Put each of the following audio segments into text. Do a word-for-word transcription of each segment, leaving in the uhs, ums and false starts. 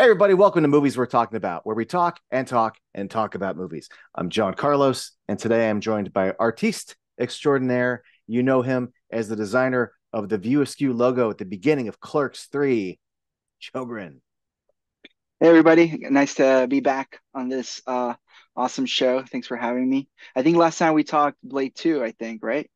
Hey everybody, welcome to Movies We're Talking About, where we talk and talk and talk about movies. I'm John Carlos, and today I'm joined by artiste extraordinaire. You know him as the designer of the View Askew logo at the beginning of Clerks three, Chogren. Hey everybody, nice to be back on this uh, awesome show. Thanks for having me. I think last time we talked Blade two, I think, right?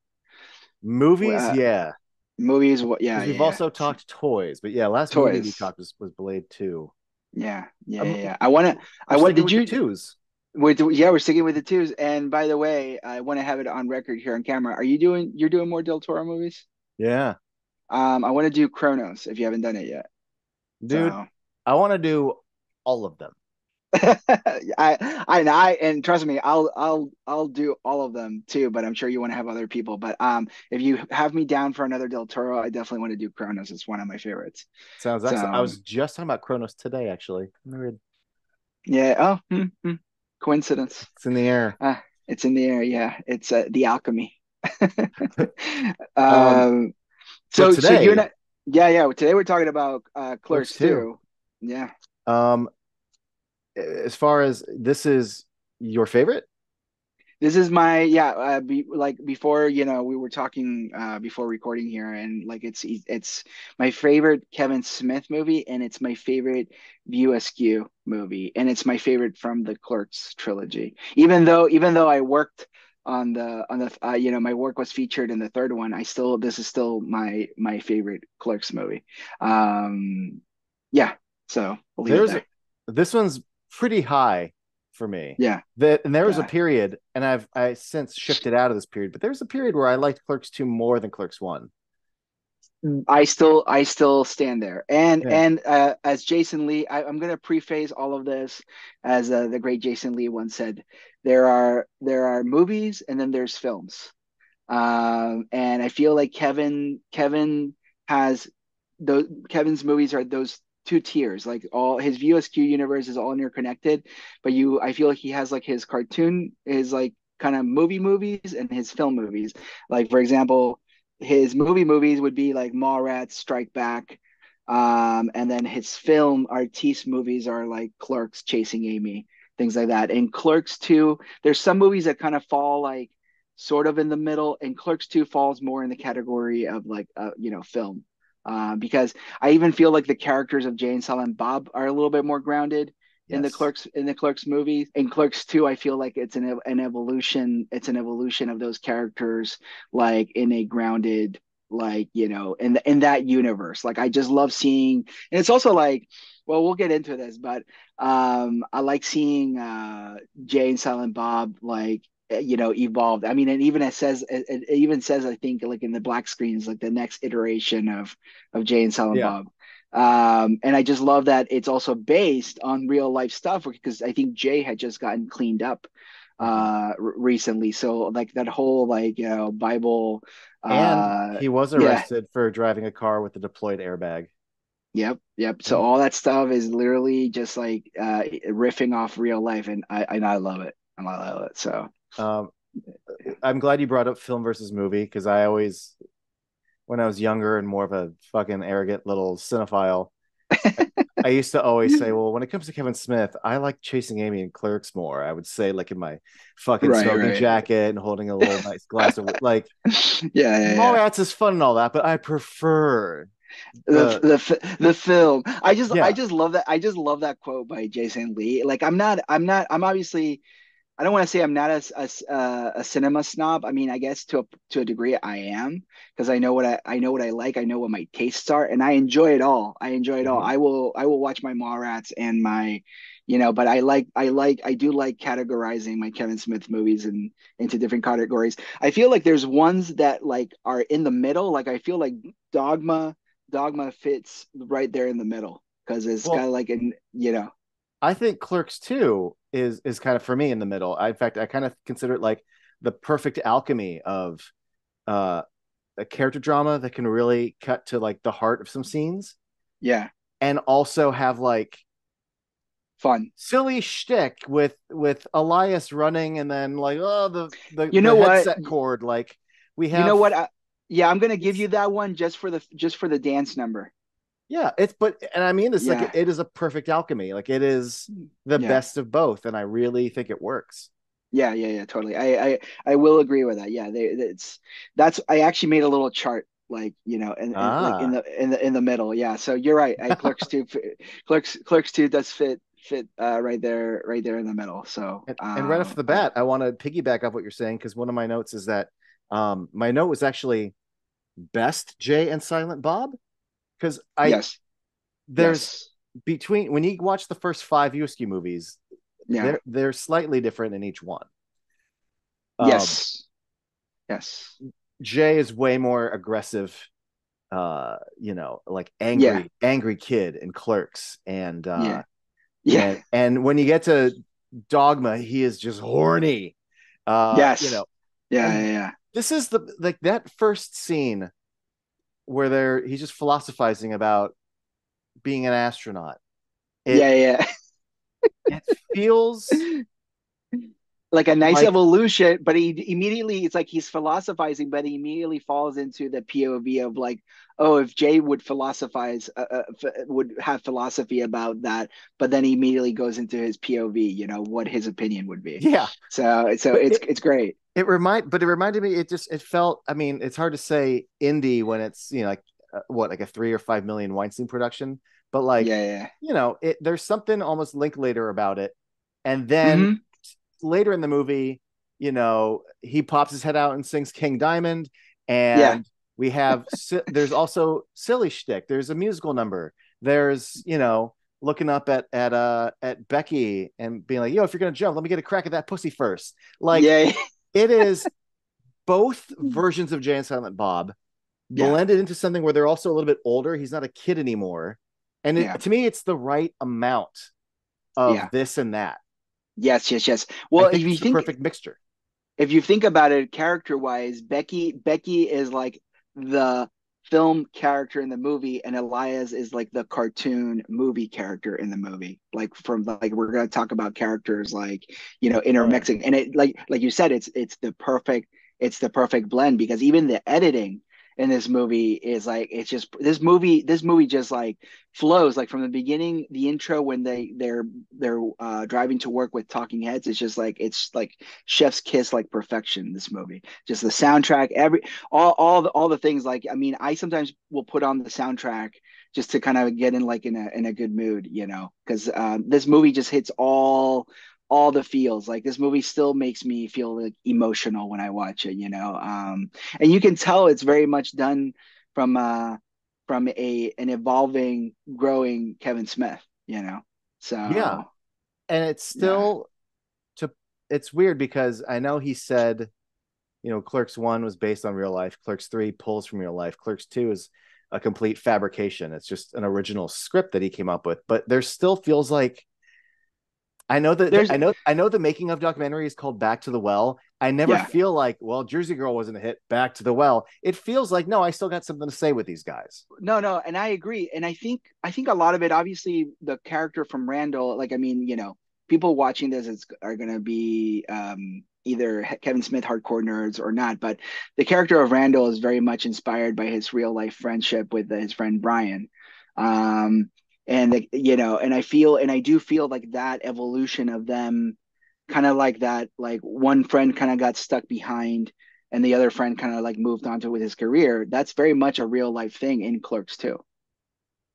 Movies, uh, yeah. Movies, what? Yeah, we've yeah. also talked toys, but yeah, last toys. movie we talked was, was Blade two. Yeah, yeah, um, yeah. I want to. I want. Did you twos? We're, yeah, we're sticking with the twos. And by the way, I want to have it on record here on camera. Are you doing? You're doing more Del Toro movies? Yeah. Um, I want to do Cronos if you haven't done it yet, dude. So. I want to do all of them. I, I, I, and trust me, I'll, I'll, I'll do all of them too. But I'm sure you want to have other people. But um, if you have me down for another Del Toro, I definitely want to do Cronos. It's one of my favorites. Sounds excellent. So, I was just talking about Cronos today, actually. Yeah. Oh, mm, mm. Coincidence. It's in the air. Uh, it's in the air. Yeah. It's uh, the alchemy. um, um. So, so today, so you're not, yeah, yeah. Today we're talking about uh, Clerks two. Yeah. Um. As far as this is your favorite? This is my, yeah, uh, be, like before, you know, we were talking uh, before recording here, and like it's it's my favorite Kevin Smith movie, and it's my favorite View Askew movie, and it's my favorite from the Clerks trilogy. Even though even though I worked on the, on the uh, you know, my work was featured in the third one, I still, this is still my, my favorite Clerks movie. Um, yeah, so we'll leave it there. This one's pretty high for me. Yeah. That and there was yeah. a period, and I've I since shifted out of this period, but there was a period where I liked Clerks two more than Clerks one. I still I still stand there. And yeah. and uh, as Jason Lee, I, I'm gonna preface all of this as uh, the great Jason Lee once said, there are there are movies and then there's films. Um and I feel like Kevin Kevin has those Kevin's movies are those two tiers, like all his View Askew universe is all interconnected, but you, I feel like he has like his cartoon, his like kind of movie movies and his film movies. Like for example, his movie movies would be like Mallrats, Strike Back, um, and then his film artiste movies are like Clerks, Chasing Amy, things like that. And Clerks two, there's some movies that kind of fall like sort of in the middle, and Clerks two falls more in the category of like uh, you know, film. Uh, because I even feel like the characters of Jay and Silent Bob are a little bit more grounded yes. in the Clerks in the Clerks movies. In Clerks two, I feel like it's an an evolution. It's an evolution of those characters, like in a grounded, like you know, in the, in that universe. Like I just love seeing, and it's also like, well, we'll get into this, but um, I like seeing uh, Jay and Silent Bob like. you know, evolved. I mean, and even it says, it, it even says, I think like in the black screens, like the next iteration of, of Jay and Silent yeah. Bob. Um, and I just love that it's also based on real life stuff, because I think Jay had just gotten cleaned up uh, recently. So like that whole, like, you know, Bible. And uh, he was arrested yeah. for driving a car with a deployed airbag. Yep. Yep. So all that stuff is literally just like uh, riffing off real life. And I, and I love it. I love it. So. Um, I'm glad you brought up film versus movie, because I always, when I was younger and more of a fucking arrogant little cinephile, I, I used to always say, well, when it comes to Kevin Smith, I like Chasing Amy and Clerks more. I would say, like in my fucking right, smoking right. jacket and holding a little nice glass of like, yeah, yeah, Mallrats yeah. is fun and all that, but I prefer. The, the the film I just yeah. I just love that I just love that quote by Jason Lee. Like I'm not I'm not I'm obviously. I don't want to say I'm not a, a, a cinema snob. I mean, I guess to a, to a degree I am, because I know what I, I know what I like. I know what my tastes are, and I enjoy it all. I enjoy it all. Mm-hmm. I will I will watch my Mallrats and my, you know, but I like I like I do like categorizing my Kevin Smith movies and into different categories. I feel like there's ones that like are in the middle. Like I feel like Dogma Dogma fits right there in the middle, because it's well, kind of like an you know. I think Clerks two is is kind of for me in the middle. I, in fact, I kind of consider it like the perfect alchemy of uh, a character drama that can really cut to like the heart of some scenes. Yeah, and also have like fun, silly shtick with with Elias running, and then like oh the the you know the headset what cord like we have you know what I, yeah I'm gonna give you that one just for the just for the dance number. Yeah, it's but and I mean this yeah. like it, it is a perfect alchemy. Like it is the yeah. best of both, and I really think it works. Yeah, yeah, yeah, totally. I I, I will agree with that. Yeah, they, it's that's I actually made a little chart, like you know, and ah. like in the in the in the middle. Yeah, so you're right. I, Clerks two, Clerks Clerks two does fit fit uh, right there, right there in the middle. So and, um, and right off the bat, I want to piggyback off what you're saying because one of my notes is that um, my note was actually best Jay and Silent Bob. Because I yes. there's yes. between when you watch the first five Askew movies, yeah. they're they're slightly different in each one. Yes, um, yes. Jay is way more aggressive, uh, you know, like angry, yeah. angry kid in Clerks, and uh, yeah, yeah. And, and when you get to Dogma, he is just horny. Uh, yes, you know, yeah, yeah, yeah. This is the like that first scene. Where they're he's just philosophizing about being an astronaut. It, yeah, yeah. It feels like a nice like, evolution, but he immediately it's like he's philosophizing, but he immediately falls into the P O V of like, oh, if Jay would philosophize, uh, uh, f- would have philosophy about that, but then he immediately goes into his P O V, you know, what his opinion would be. Yeah. So, so but it's it, it's great. It remind, but it reminded me. It just it felt. I mean, it's hard to say indie when it's you know like uh, what like a three or five million Weinstein production, but like yeah, yeah. you know, it there's something almost Linklater about it, and then. Mm-hmm. Later in the movie, you know, he pops his head out and sings King Diamond, and yeah. we have si- there's also silly shtick. There's a musical number. There's you know looking up at at uh at Becky and being like, yo, if you're gonna jump, let me get a crack at that pussy first. Like yeah. it is both versions of Jay and Silent Bob blended yeah. into something where they're also a little bit older. He's not a kid anymore, and it, yeah. to me, it's the right amount of yeah. this and that. Yes, yes, yes. Well, if you think perfect mixture. If you think about it, character-wise, Becky Becky is like the film character in the movie, and Elias is like the cartoon movie character in the movie. Like from like we're gonna talk about characters like you know intermixing, right. and it like like you said, it's it's the perfect it's the perfect blend because even the editing. And this movie is like it's just this movie this movie just like flows like from the beginning the intro when they they're they're uh driving to work with talking heads it's just like it's like chef's kiss like perfection this movie just the soundtrack every all all the, all the things like I mean I sometimes will put on the soundtrack just to kind of get in like in a in a good mood you know because um, this movie just hits all all the feels like this movie still makes me feel like emotional when I watch it, you know? Um, and you can tell it's very much done from, uh, from a, an evolving, growing Kevin Smith, you know? So, yeah. And it's still yeah. to, it's weird because I know he said, you know, Clerks one was based on real life. Clerks three pulls from real life. Clerks two is a complete fabrication. It's just an original script that he came up with, but there still feels like, I know that There's, I know I know the making of documentary is called Back to the Well. I never yeah. feel like, well, Jersey Girl wasn't a hit, Back to the Well. It feels like, no, I still got something to say with these guys. No, no, and I agree. And I think I think a lot of it, obviously, the character from Randall, like, I mean, you know, people watching this is, are going to be um, either Kevin Smith hardcore nerds or not. But the character of Randall is very much inspired by his real life friendship with his friend Brian. Um And, the, you know, and I feel and I do feel like that evolution of them kind of like that, like one friend kind of got stuck behind and the other friend kind of like moved on to with his career. That's very much a real life thing in Clerks too.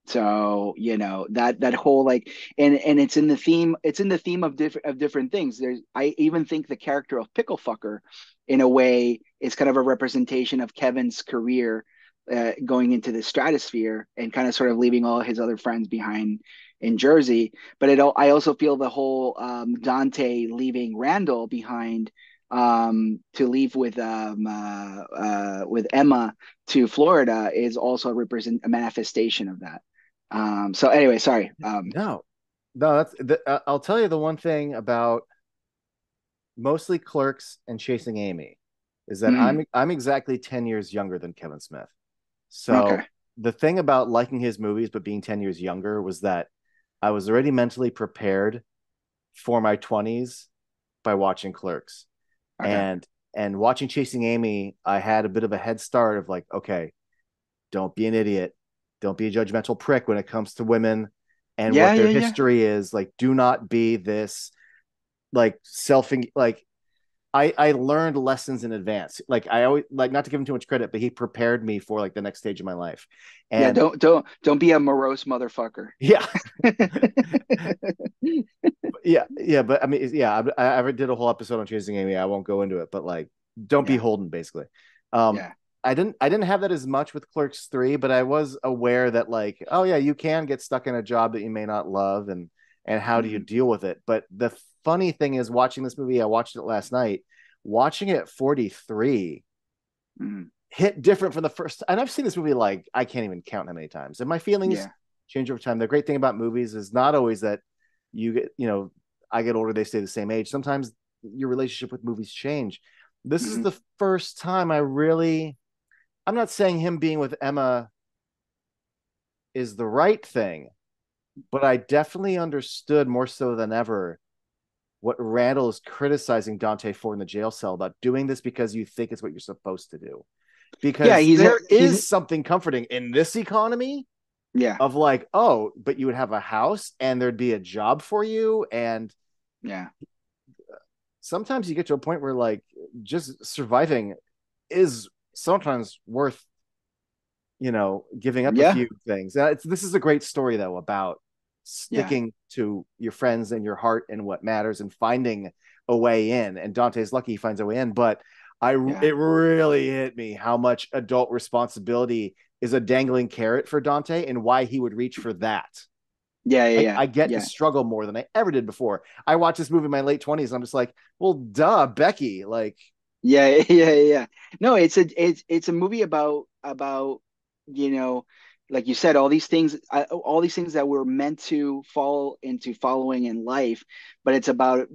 So, you know, that that whole like and and it's in the theme. It's in the theme of different of different things. There's I even think the character of Picklefucker in a way is kind of a representation of Kevin's career. Uh, going into the stratosphere and kind of sort of leaving all his other friends behind in Jersey. But it, I also feel the whole um, Dante leaving Randall behind um, to leave with um, uh, uh, with Emma to Florida is also a, represent, a manifestation of that. Um, so anyway, sorry. Um, no, no. That's the, uh, I'll tell you the one thing about mostly Clerks and Chasing Amy is that mm-hmm. I'm I'm exactly ten years younger than Kevin Smith. So okay. the thing about liking his movies, but being ten years younger was that I was already mentally prepared for my twenties by watching Clerks okay. and, and watching Chasing Amy. I had a bit of a head start of like, okay, don't be an idiot. Don't be a judgmental prick when it comes to women and yeah, what their yeah, history yeah. is. Like, do not be this like self like I, I learned lessons in advance. Like I always like not to give him too much credit, but he prepared me for like the next stage of my life. And yeah, don't don't don't be a morose motherfucker. Yeah, yeah, yeah. But I mean, yeah, I, I did a whole episode on Chasing Amy. I won't go into it, but like, don't yeah. be Holden, basically. Um, yeah. I didn't I didn't have that as much with Clerks three, but I was aware that like, oh yeah, you can get stuck in a job that you may not love, and and how mm-hmm. do you deal with it? But the funny thing is, watching this movie, I watched it last night, watching it at forty-three mm. hit different from the first. And I've seen this movie like I can't even count how many times, and my feelings yeah. change over time. The great thing about movies is not always that you get, you know, I get older, they stay the same age. Sometimes your relationship with movies change. This mm-hmm. is the first time I really, I'm not saying him being with Emma is the right thing, but I definitely understood more so than ever what Randall is criticizing Dante for in the jail cell about doing this because you think it's what you're supposed to do. Because yeah, he's there a, is he's... something comforting in this economy yeah. of like, oh, but you would have a house and there'd be a job for you. And yeah, sometimes you get to a point where like just surviving is sometimes worth, you know, giving up yeah. a few things. And it's, this is a great story though about sticking yeah. to your friends and your heart and what matters and finding a way in. And Dante's lucky he finds a way in, but I yeah. it really hit me how much adult responsibility is a dangling carrot for Dante and why he would reach for that. Yeah, yeah, like, yeah. I get yeah. the struggle more than I ever did before. I watched this movie in my late twenties and I'm just like, well, duh, Becky, like yeah, yeah, yeah. No, it's a it's it's a movie about about, you know, like you said, all these things, all these things that we're meant to fall into following in life, but it's about,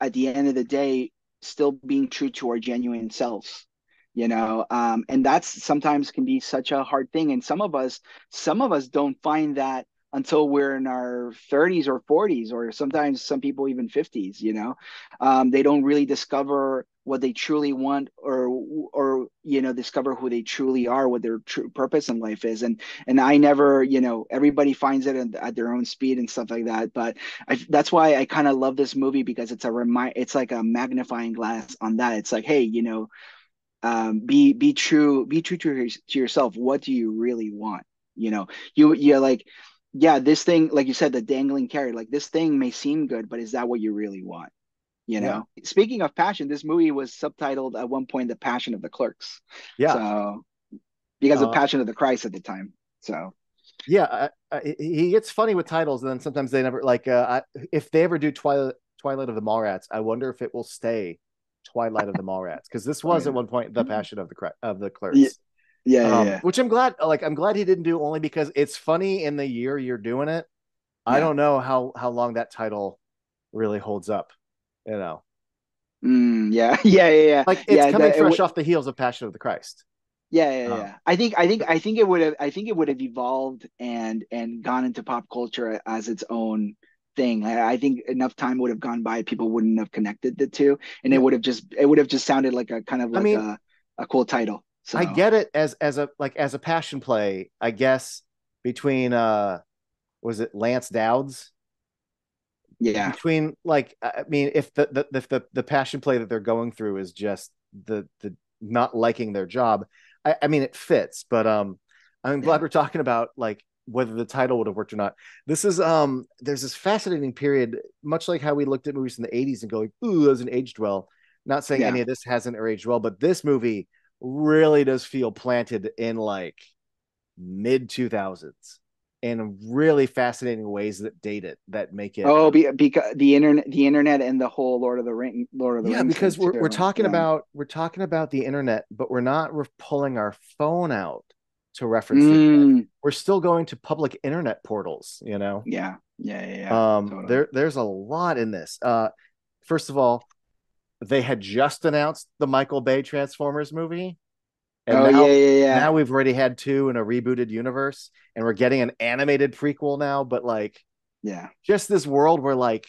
at the end of the day, still being true to our genuine selves, you know? Um, and that's sometimes can be such a hard thing. And some of us, some of us don't find that until we're in our thirties or forties, or sometimes some people even fifties, you know, um, they don't really discover what they truly want, or, or, you know, discover who they truly are, what their true purpose in life is. And, and I never, you know, everybody finds it at, at their own speed and stuff like that. But I, that's why I kind of love this movie, because it's a remind, it's like a magnifying glass on that. It's like, hey, you know, um, be, be true, be true to, your, to yourself. What do you really want? You know, you, you're like, yeah, this thing, like you said, the dangling carrot, like this thing may seem good, but is that what you really want? You know, yeah. Speaking of passion, this movie was subtitled at one point "The Passion of the Clerks." Yeah, so because uh, of Passion of the Christ at the time. So, yeah, I, I, he gets funny with titles, and then sometimes they never like. Uh, I, if they ever do Twilight, Twilight of the Mallrats, I wonder if it will stay Twilight of the Mallrats, because this was yeah. at one point "The Passion of the of the Clerks." Yeah, yeah, um, yeah, which I'm glad. Like, I'm glad he didn't do, only because it's funny in the year you're doing it. Yeah. I don't know how how long that title really holds up. You know, mm, yeah, yeah, yeah, yeah. Like it's yeah, coming that, fresh it would, off the heels of Passion of the Christ. Yeah, yeah, um, yeah. I think, I think, I think it would have, I think it would have evolved and and gone into pop culture as its own thing. I, I think enough time would have gone by, people wouldn't have connected the two, and it would have just, it would have just sounded like a kind of like I mean, a, a cool title. So I get it as as a like as a passion play, I guess. Between uh, was it Lance Dowd's? Yeah, between like I mean, if the, the if the the passion play that they're going through is just the the not liking their job, I, I mean it fits. But um, I'm glad yeah. we're talking about like whether the title would have worked or not. This is um, there's this fascinating period, much like how we looked at movies in the eighties and going, "Ooh, those an aged well." Not saying yeah. any of this hasn't aged well, but this movie really does feel planted in like mid two thousands. In really fascinating ways that date it, that make it. Oh, because be, the internet, the internet, and the whole Lord of the Ring, Lord of the yeah, Rings. Yeah, because we're too. we're talking yeah. about we're talking about the internet, but we're not re- pulling our phone out to reference mm. the internet. We're still going to public internet portals. You know. Yeah, yeah, yeah. yeah. Um, totally. there, there's a lot in this. Uh, first of all, they had just announced the Michael Bay Transformers movie. And oh, now, yeah, yeah, yeah. now we've already had two in a rebooted universe, and we're getting an animated prequel now. But like, yeah, just this world where like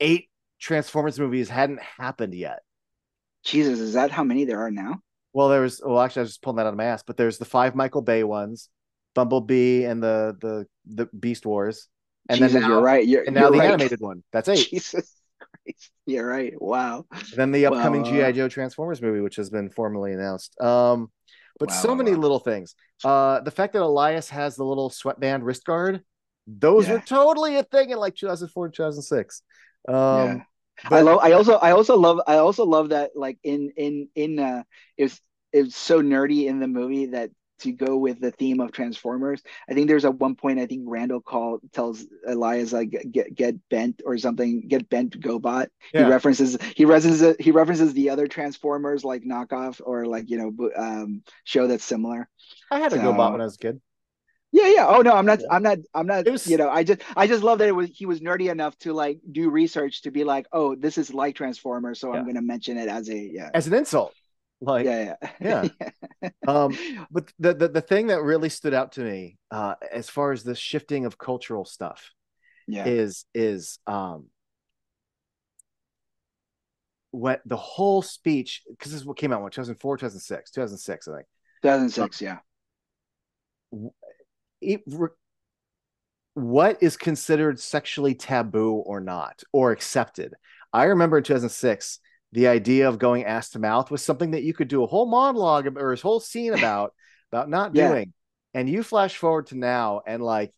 eight Transformers movies hadn't happened yet. Jesus, is that how many there are now? Well, there was, well, actually, I was just pulling that out of my ass, but there's the five Michael Bay ones. Bumblebee and the the, the Beast Wars, and Jesus, then you're right. You're, and now you're the right. animated one. That's eight. Jesus Christ, you're right. Wow. And then the upcoming wow. G I Joe Transformers movie, which has been formally announced. Um, but wow, so wow, many wow. little things. Uh, the fact that Elias has the little sweatband wrist guard, those yeah. were totally a thing in like two thousand four, two thousand six. Um, yeah. But, I love. I also. I also love. I also love that. Like in in in. Uh, it's it's so nerdy in the movie that to go with the theme of Transformers. I think there's at one point. I think Randall call tells Elias like get get bent or something. Get bent, Go Bot. Yeah. He references. He references. He references the other Transformers like knockoff or like you know um, show that's similar. I had a so, Go Bot when I was a kid. Yeah, yeah. Oh no, I'm not. Yeah. I'm not. I'm not. Was, you know, I just, I just love that it was. He was nerdy enough to like do research to be like, oh, this is like Transformers, so yeah. I'm going to mention it as a yeah. as an insult. Like, yeah, yeah. yeah. yeah. um, but the, the the thing that really stood out to me uh, as far as the shifting of cultural stuff, yeah, is is um, what the whole speech, because this is what came out in two thousand four, two thousand six, two thousand six, I think. two thousand six, um, yeah. W- It, what is considered sexually taboo or not, or accepted. I remember in two thousand six, the idea of going ass to mouth was something that you could do a whole monologue or a whole scene about, about not yeah. doing. And you flash forward to now, and like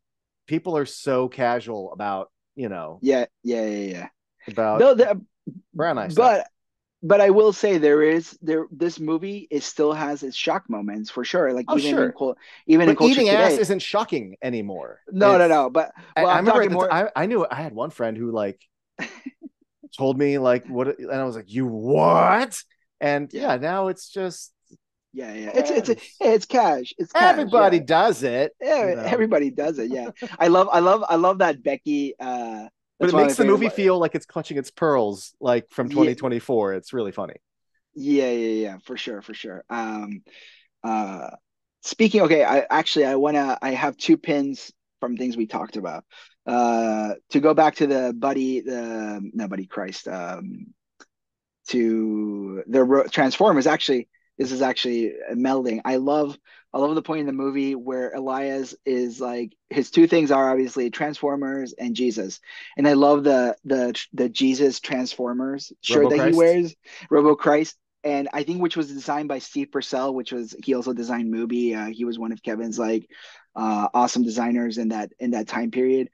people are so casual about, you know, yeah, yeah, yeah, yeah. About no, the, brown eye stuff. But But I will say there is there. This movie is still has its shock moments for sure. Like oh, even sure. in, even but in culture eating today, ass isn't shocking anymore. No, it's, no, no. But well, I, I remember more... t- I, I knew I had one friend who like told me like what, and I was like, you what? And yeah, now it's just yeah, yeah. It's it's it's, it's cash. It's cash, everybody yeah. does it. Yeah, you know? Everybody does it. Yeah, I love I love I love that Becky. Uh, That's but it makes the movie feel like it's clutching its pearls, like from twenty twenty-four. Yeah. It's really funny. Yeah, yeah, yeah, for sure, for sure. Um, uh, speaking, okay, I actually I wanna I have two pins from things we talked about. Uh, to go back to the buddy, the no buddy Christ. Um, to the Transformers. Actually, this is actually melding. I love. I love the point in the movie where Elias is like his two things are obviously Transformers and Jesus, and I love the the the Jesus Transformers shirt Robo that Christ. He wears, Robo Christ, and I think which was designed by Steve Purcell, which was he also designed Mubi. Uh, he was one of Kevin's like uh, awesome designers in that in that time period,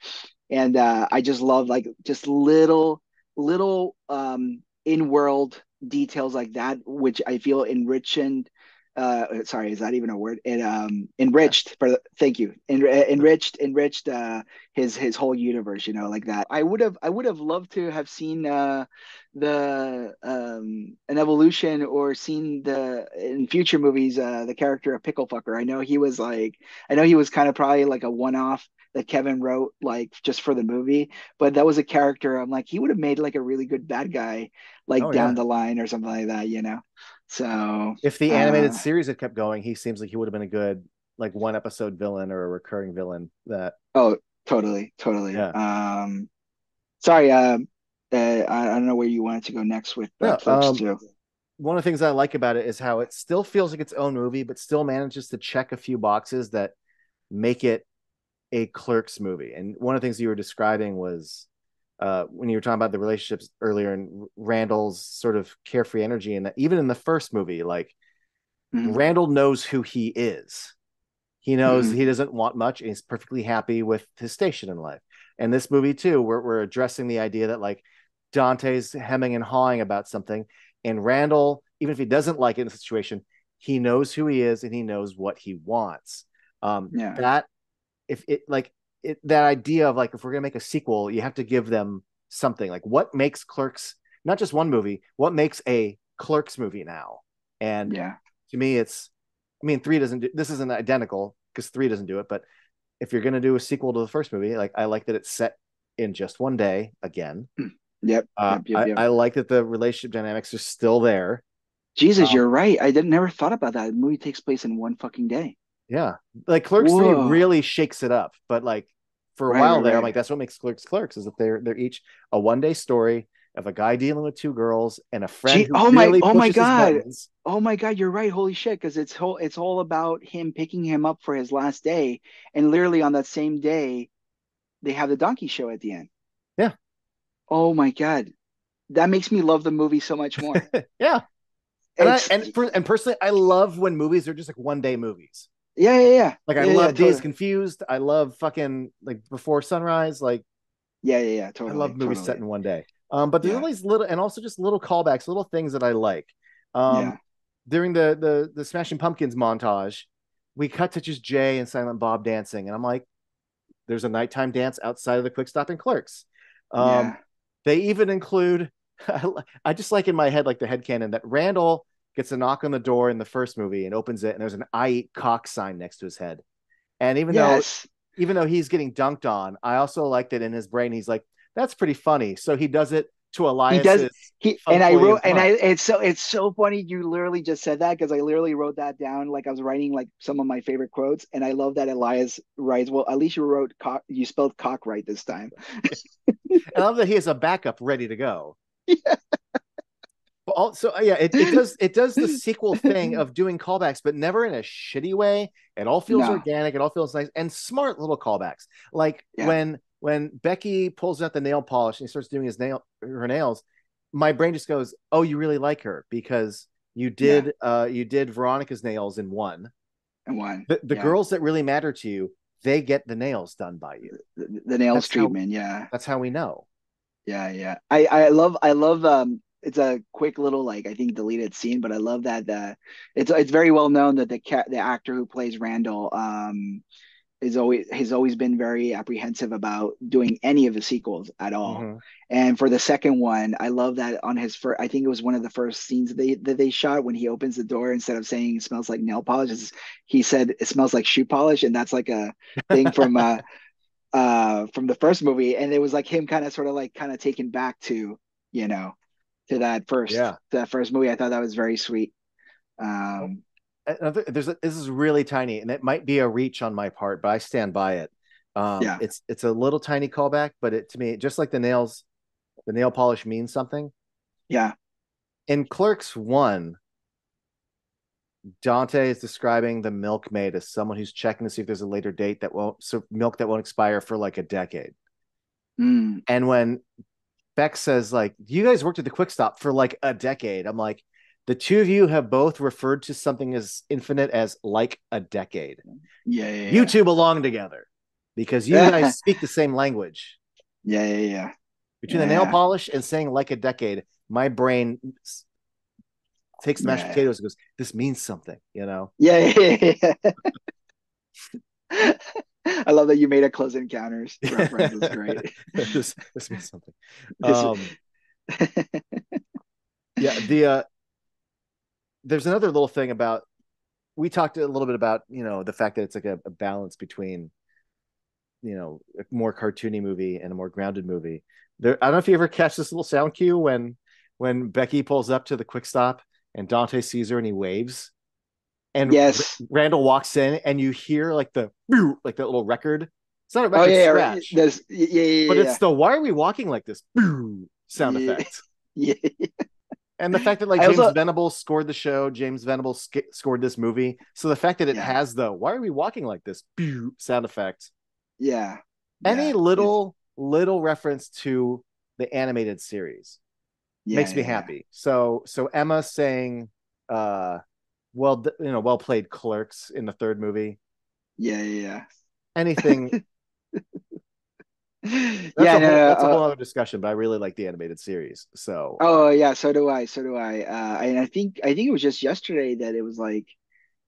and uh, I just love like just little little um, in world details like that, which I feel enriched. Uh, sorry, is that even a word? It um enriched for thank you en- enriched enriched uh, his his whole universe, you know, like that. I would have I would have loved to have seen uh, the um an evolution or seen the in future movies uh, the character of Picklefucker. I know he was like I know he was kind of probably like a one off that Kevin wrote like just for the movie, but that was a character I'm like he would have made like a really good bad guy like oh, down yeah. the line or something like that, you know. So if the animated uh, series had kept going, he seems like he would have been a good like one episode villain or a recurring villain that oh totally totally yeah. um sorry um uh, uh, I don't know where you wanted to go next with that no, um, too. One of the things I like about it is how it still feels like its own movie but still manages to check a few boxes that make it a Clerks movie. And one of the things you were describing was Uh, when you were talking about the relationships earlier and Randall's sort of carefree energy, and even in the first movie, like mm-hmm. Randall knows who he is. He knows mm-hmm. he doesn't want much, and he's perfectly happy with his station in life. And this movie too, we're we're addressing the idea that like Dante's hemming and hawing about something, and Randall, even if he doesn't like it in the situation, he knows who he is and he knows what he wants. Um, yeah. That if it like. It, that idea of like if we're gonna make a sequel, you have to give them something. Like what makes Clerks not just one movie? What makes a Clerks movie now? And yeah. to me, it's I mean, three doesn't do this isn't identical because three doesn't do it. But if you're gonna do a sequel to the first movie, like I like that it's set in just one day again. Yep. Uh, yep, yep, yep. I, I like that the relationship dynamics are still there. Jesus, um, you're right. I didn't never thought about that. The movie takes place in one fucking day. Yeah, like Clerks Whoa. three really shakes it up, but like. For a right, while there, right. I'm like, that's what makes Clerks Clerks is that they're they're each a one day story of a guy dealing with two girls and a friend. Gee, who oh really my! Oh my God! Buttons. Oh my God! You're right. Holy shit! Because it's whole. It's all about him picking him up for his last day, and literally on that same day, they have the donkey show at the end. Yeah. Oh my God! That makes me love the movie so much more. Yeah. And I, and, per, and personally, I love when movies are just like one day movies. Yeah, yeah, yeah. Like I yeah, love yeah, Days totally. Confused. I love fucking like Before Sunrise. Like. Yeah, yeah, yeah. Totally. I love movies totally. set in one day. Um, but there's yeah. all these little, and also just little callbacks, little things that I like. Um, yeah. During the, the the Smashing Pumpkins montage, we cut to just Jay and Silent Bob dancing. And I'm like, there's a nighttime dance outside of the Quick Stop and Clerks. Um, yeah. They even include, I, I just like in my head, like the headcanon that Randall gets a knock on the door in the first movie and opens it. And there's an I eat cock sign next to his head. And even yes. though, even though he's getting dunked on, I also like that in his brain, he's like, that's pretty funny. So he does it to Elias. He does. He, and I wrote, and I, it's so, it's so funny. You literally just said that. Cause I literally wrote that down. Like I was writing like some of my favorite quotes. And I love that Elias writes, well, at least you wrote cock, you spelled cock right this time. I love that he has a backup ready to go. Yeah. But also, yeah, it, it does, it does the sequel thing of doing callbacks, but never in a shitty way. It all feels no. organic. It all feels nice and smart little callbacks. Like yeah. when, When Becky pulls out the nail polish and he starts doing his nail, her nails, my brain just goes, "Oh, you really like her because you did, yeah. uh, you did Veronica's nails in one, and one. The, the yeah. girls that really matter to you, they get the nails done by you. The, the nails that's treatment, how, yeah. That's how we know. Yeah, yeah. I, I love, I love. Um, it's a quick little like I think deleted scene, but I love that. Uh, it's it's very well known that the cat, the actor who plays Randall, um. is always has always been very apprehensive about doing any of the sequels at all. Mm-hmm. And for the second one, I love that on his first, I think it was one of the first scenes that they, that they shot when he opens the door, instead of saying it smells like nail polish, he said it smells like shoe polish. And that's like a thing from, uh, uh, from the first movie. And it was like him kind of sort of like kind of taken back to, you know, to that first, yeah. to that first movie. I thought that was very sweet. Um, Another, there's a, this is really tiny, and it might be a reach on my part, but I stand by it. Um, yeah. It's it's a little tiny callback, but it to me, just like the nails, the nail polish means something. Yeah. In Clerks one, Dante is describing the milkmaid as someone who's checking to see if there's a later date that won't, so milk that won't expire for like a decade. Mm. And when Beck says, like, you guys worked at the Quick Stop for like a decade, I'm like, the two of you have both referred to something as infinite as like a decade. Yeah, yeah, yeah. You two belong together because you and I speak the same language. Yeah, yeah, yeah. Between yeah. the nail polish and saying like a decade, my brain takes mashed yeah. potatoes and goes, this means something, you know? Yeah, yeah, yeah. I love that you made a Close Encounters reference. It was great. this, this means something. Um, yeah, the... Uh, there's another little thing about, we talked a little bit about, you know, the fact that it's like a, a balance between, you know, a more cartoony movie and a more grounded movie. There, I don't know if you ever catch this little sound cue when, when Becky pulls up to the Quick Stop and Dante sees her and he waves, and yes. R- Randall walks in and you hear like the, like that little record. It's not a record oh, yeah, scratch, right. There's, yeah, yeah, yeah, but yeah. it's the, why are we walking like this sound yeah. effect? Yeah. And the fact that like James also, Venables scored the show, James Venables sk- scored this movie. So the fact that it yeah. has the "Why are we walking like this?" Pew, sound effect. Yeah. Any yeah. little little reference to the animated series yeah, makes yeah, me happy. Yeah. So so Emma saying, uh, "Well, you know, well played, Clerks" in the third movie. Yeah, yeah, yeah. Anything. That's yeah, a no, whole, no, that's uh, a whole other discussion, but I really like the animated series. So, oh yeah, so do I, so do I. Uh, and I think I think it was just yesterday that it was like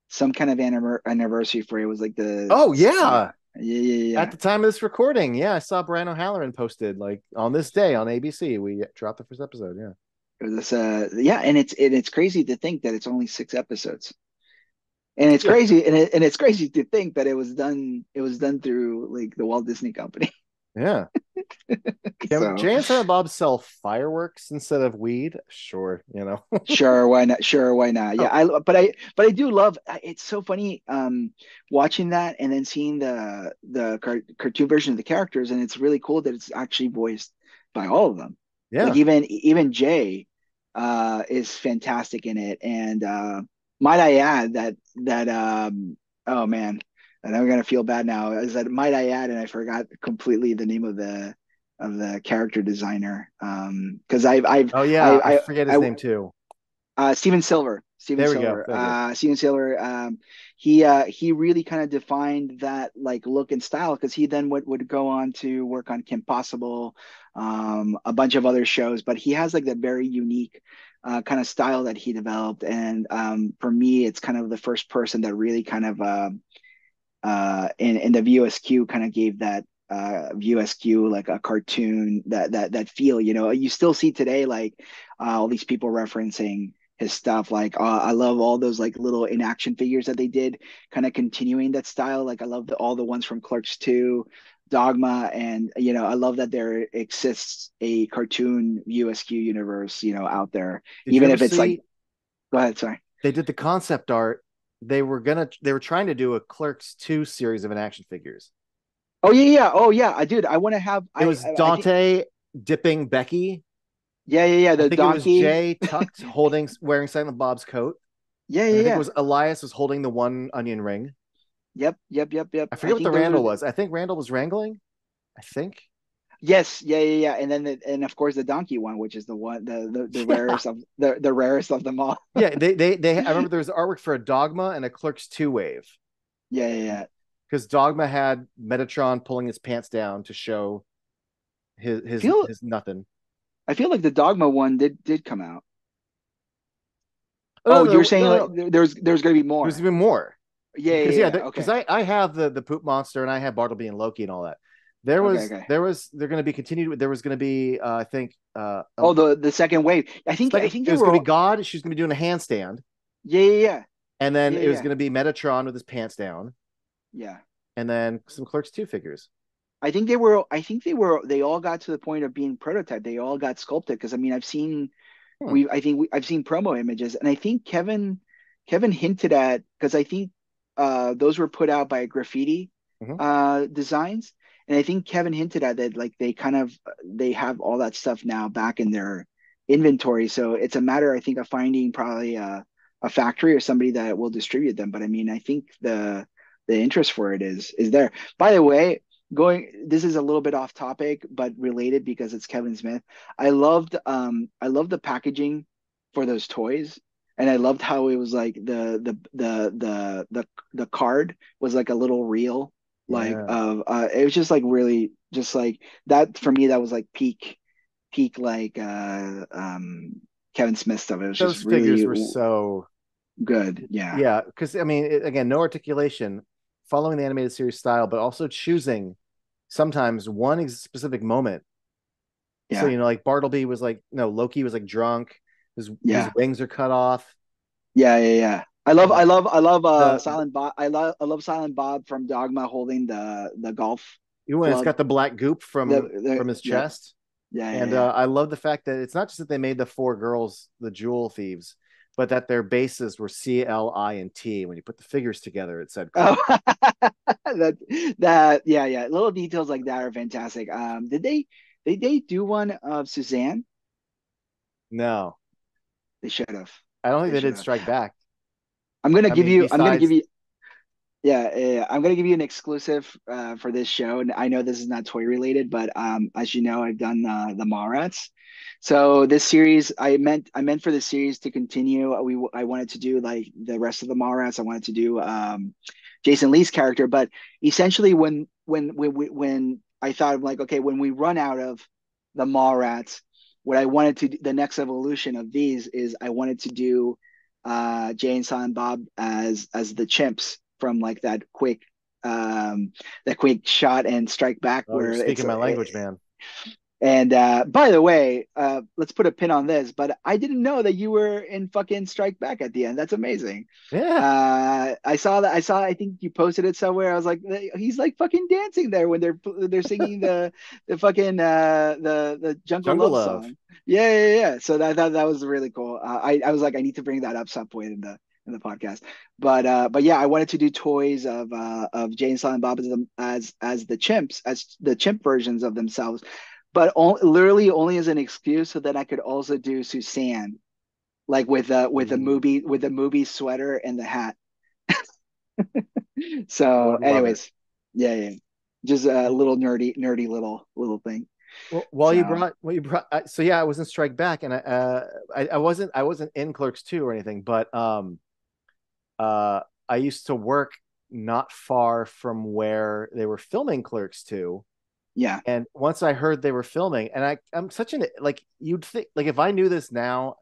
some kind of anniver- anniversary for it. It was like the oh yeah. Uh, yeah, yeah, yeah. At the time of this recording, yeah, I saw Brian O'Halloran posted like on this day on A B C. We dropped the first episode. Yeah, it was, uh, yeah, and it's and it's crazy to think that it's only six episodes. And it's yeah. crazy, and it, and it's crazy to think that it was done. It was done through like the Walt Disney Company. Yeah. Can so. Jay and Silent Bob sell fireworks instead of weed? Sure, you know. Sure, why not? Sure, why not? Yeah, oh. I but I but I do love. It's so funny um, watching that and then seeing the the car- cartoon version of the characters, and it's really cool that it's actually voiced by all of them. Yeah. Like even even Jay uh, is fantastic in it, and uh, might I add that that um, oh man, and I'm gonna feel bad now. Is that might I add, and I forgot completely the name of the of the character designer because um, I've I've oh yeah I, I, I forget his I, name too. Uh, Steven Silver. Steven there we Silver. Go. Uh, Steven Silver. Um, he uh, he really kind of defined that like look and style because he then would, would go on to work on Kim Possible, um, a bunch of other shows. But he has like that very unique uh, kind of style that he developed. And um, for me, it's kind of the first person that really kind of uh, uh, in in the View Askew kind of gave that uh, View Askew like a cartoon that that that feel. You know, you still see today like uh, all these people referencing his stuff, like uh, I love all those like little in action figures that they did, kind of continuing that style. Like I love the, all the ones from Clerks two, Dogma, and you know I love that there exists a cartoon U S Q universe, you know, out there. Did even if it's see, like, go ahead, sorry. They did the concept art. They were gonna, they were trying to do a Clerks two series of in action figures. Oh yeah, yeah, oh yeah, I dude, I want to have. It I, was Dante I, I think... dipping Becky. Yeah, yeah, yeah. The I think donkey. It was Jay tucked, holding, wearing Silent Bob's coat. Yeah, yeah, I think yeah. It was Elias was holding the one onion ring. Yep, yep, yep, yep. I forget I what the Randall were... was. I think Randall was wrangling. I think. Yes, yeah, yeah, yeah. And then, the, and of course, the donkey one, which is the one, the the, the yeah. rarest of the, the rarest of them all. yeah, they, they, they. I remember there was artwork for a Dogma and a Clerks two wave. Yeah, yeah, yeah. Because Dogma had Metatron pulling his pants down to show his his, Feel... his nothing. I feel like the Dogma one did did come out. Oh, oh no, you're saying no, like no. there's there's gonna be more. There's even more. Yeah, Cause, yeah, yeah. Because okay. I, I have the, the poop monster and I have Bartleby and Loki and all that. There was okay, okay. there was they're gonna be continued. There was gonna be uh, I think. Uh, oh, the the second wave. I think second, I think there's were... gonna be God. She's gonna be doing a handstand. Yeah, yeah, yeah. And then yeah, it was yeah. gonna be Metatron with his pants down. Yeah. And then some Clerks two figures. I think they were. I think they were. They all got to the point of being prototype. They all got sculpted because I mean, I've seen. Hmm. We. I think we, I've seen promo images, and I think Kevin, Kevin hinted at because I think uh, those were put out by Graffiti mm-hmm. uh, Designs, and I think Kevin hinted at that. Like they kind of they have all that stuff now back in their inventory, so it's a matter I think of finding probably a, a factory or somebody that will distribute them. But I mean, I think the the interest for it is is there. By the way. Going, this is a little bit off topic, but related because it's Kevin Smith. I loved, um, I loved the packaging for those toys, and I loved how it was like the the the the the the card was like a little reel, like yeah. of uh, it was just like really just like that for me. That was like peak, peak like uh, um, Kevin Smith stuff. It was those just figures really were so good. Yeah, yeah. Because I mean, it, again, no articulation. Following the animated series style, but also choosing sometimes one specific moment. Yeah. So, you know, like Bartleby was like, no, Loki was like drunk. His, yeah. his wings are cut off. Yeah. Yeah. Yeah. I love, I love, I love uh, uh, Silent Bob. I love, I love Silent Bob from Dogma holding the, the golf. You know, it's got the black goop from, the, the, from his yeah. chest. Yeah. yeah and yeah. Uh, I love the fact that it's not just that they made the four girls, the jewel thieves, but that their bases were C, L, I, and T. When you put the figures together, it said. Oh. that, that, yeah, yeah. Little details like that are fantastic. Um, did they, did they do one of Suzanne? No, they should have. I don't think they, they did Strike Back. I'm gonna I give mean, you. Besides... I'm gonna give you. Yeah, yeah, I'm gonna give you an exclusive uh, for this show, and I know this is not toy related, but um, as you know, I've done uh, the Mallrats. So this series, I meant, I meant for the series to continue. We, I wanted to do like the rest of the Mallrats. I wanted to do um, Jason Lee's character, but essentially, when, when, when, when I thought of like, okay, when we run out of the Mallrats, what I wanted to do, the next evolution of these is I wanted to do uh, Jay and Silent Bob as as the chimps from like that quick, um, that quick shot and Strike Back. Oh, where you're speaking it's, my language, it, man. And uh, by the way, uh, let's put a pin on this, but I didn't know that you were in fucking Strike Back at the end. That's amazing. Yeah. Uh, I saw that. I saw, I think you posted it somewhere. I was like, he's like fucking dancing there when they're, they're singing the, the fucking, uh, the, the Jungle, Jungle Love, Love song. Yeah. Yeah. Yeah. So that, that, that was really cool. Uh, I, I was like, I need to bring that up some point in the, in the podcast, but, uh, but yeah, I wanted to do toys of, uh, of Jay and Silent Bob as, as, as the chimps, as the chimp versions of themselves. but only, literally only as an excuse so that I could also do Suzanne, like with a with a movie with a movie sweater and the hat. So, anyways, it. yeah, yeah, just a little nerdy, nerdy little little thing. Well, while so. you brought, while you brought, I, so yeah, I was in Strike Back, and I, uh, I, I wasn't, I wasn't in Clerks two or anything, but um, uh, I used to work not far from where they were filming Clerks two. Yeah. And once I heard they were filming, and I, I'm such an, like, you'd think, like, if I knew this now,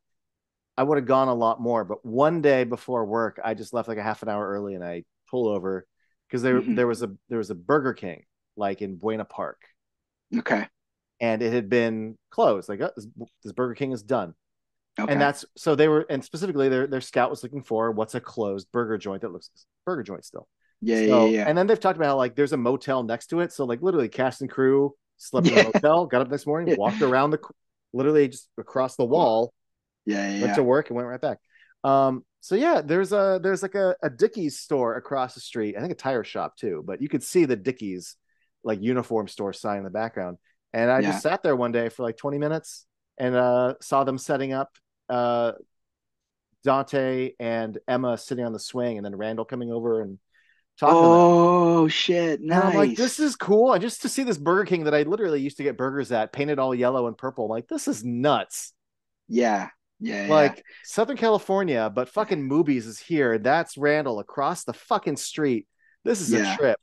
I would have gone a lot more. But one day before work, I just left like a half an hour early, and I pulled over because there, mm-hmm. there was a, there was a Burger King like in Buena Park. Okay. And it had been closed. Like, oh, this, this Burger King is done. Okay. And that's, so they were, and specifically their, their scout was looking for what's a closed burger joint that looks burger joint still. Yeah, so, yeah, yeah. And then they've talked about how, like, there's a motel next to it. So, like, literally cast and crew slept yeah. in a motel, got up next morning, yeah. walked around the, literally just across the wall. Yeah, yeah. Went to work and went right back. Um, so yeah, there's a, there's like a, a Dickies store across the street. I think a tire shop too, but you could see the Dickies like uniform store sign in the background. And I yeah. just sat there one day for like twenty minutes and uh, saw them setting up uh, Dante and Emma sitting on the swing, and then Randall coming over and talking. Oh, to them. Shit. Nice. And I'm like, this is cool. And just to see this Burger King that I literally used to get burgers at painted all yellow and purple. I'm like, this is nuts. Yeah. Yeah. Like yeah. Southern California, but fucking movies is here. That's Randall across the fucking street. This is yeah. a trip.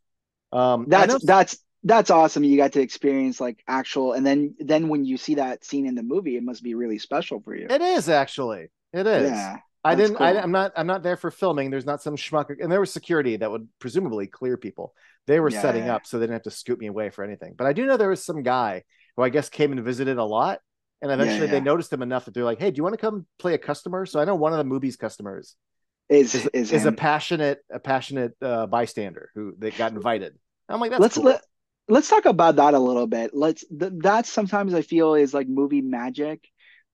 Um, that's, that's, That's awesome. You got to experience like actual, and then then when you see that scene in the movie, it must be really special for you. It is actually. It is. Yeah, I didn't. Cool. I, I'm not. I'm not there for filming. There's not some schmuck, and there was security that would presumably clear people. They were yeah, setting yeah. up, so they didn't have to scoop me away for anything. But I do know there was some guy who I guess came and visited a lot, and eventually yeah, yeah. they noticed him enough that they're like, "Hey, do you want to come play a customer?" So I know one of the movie's customers is is, is, is a passionate a passionate uh, bystander who they got invited. I'm like, that's let's cool. let. Let's talk about that a little bit. Let's th- that sometimes I feel is like movie magic,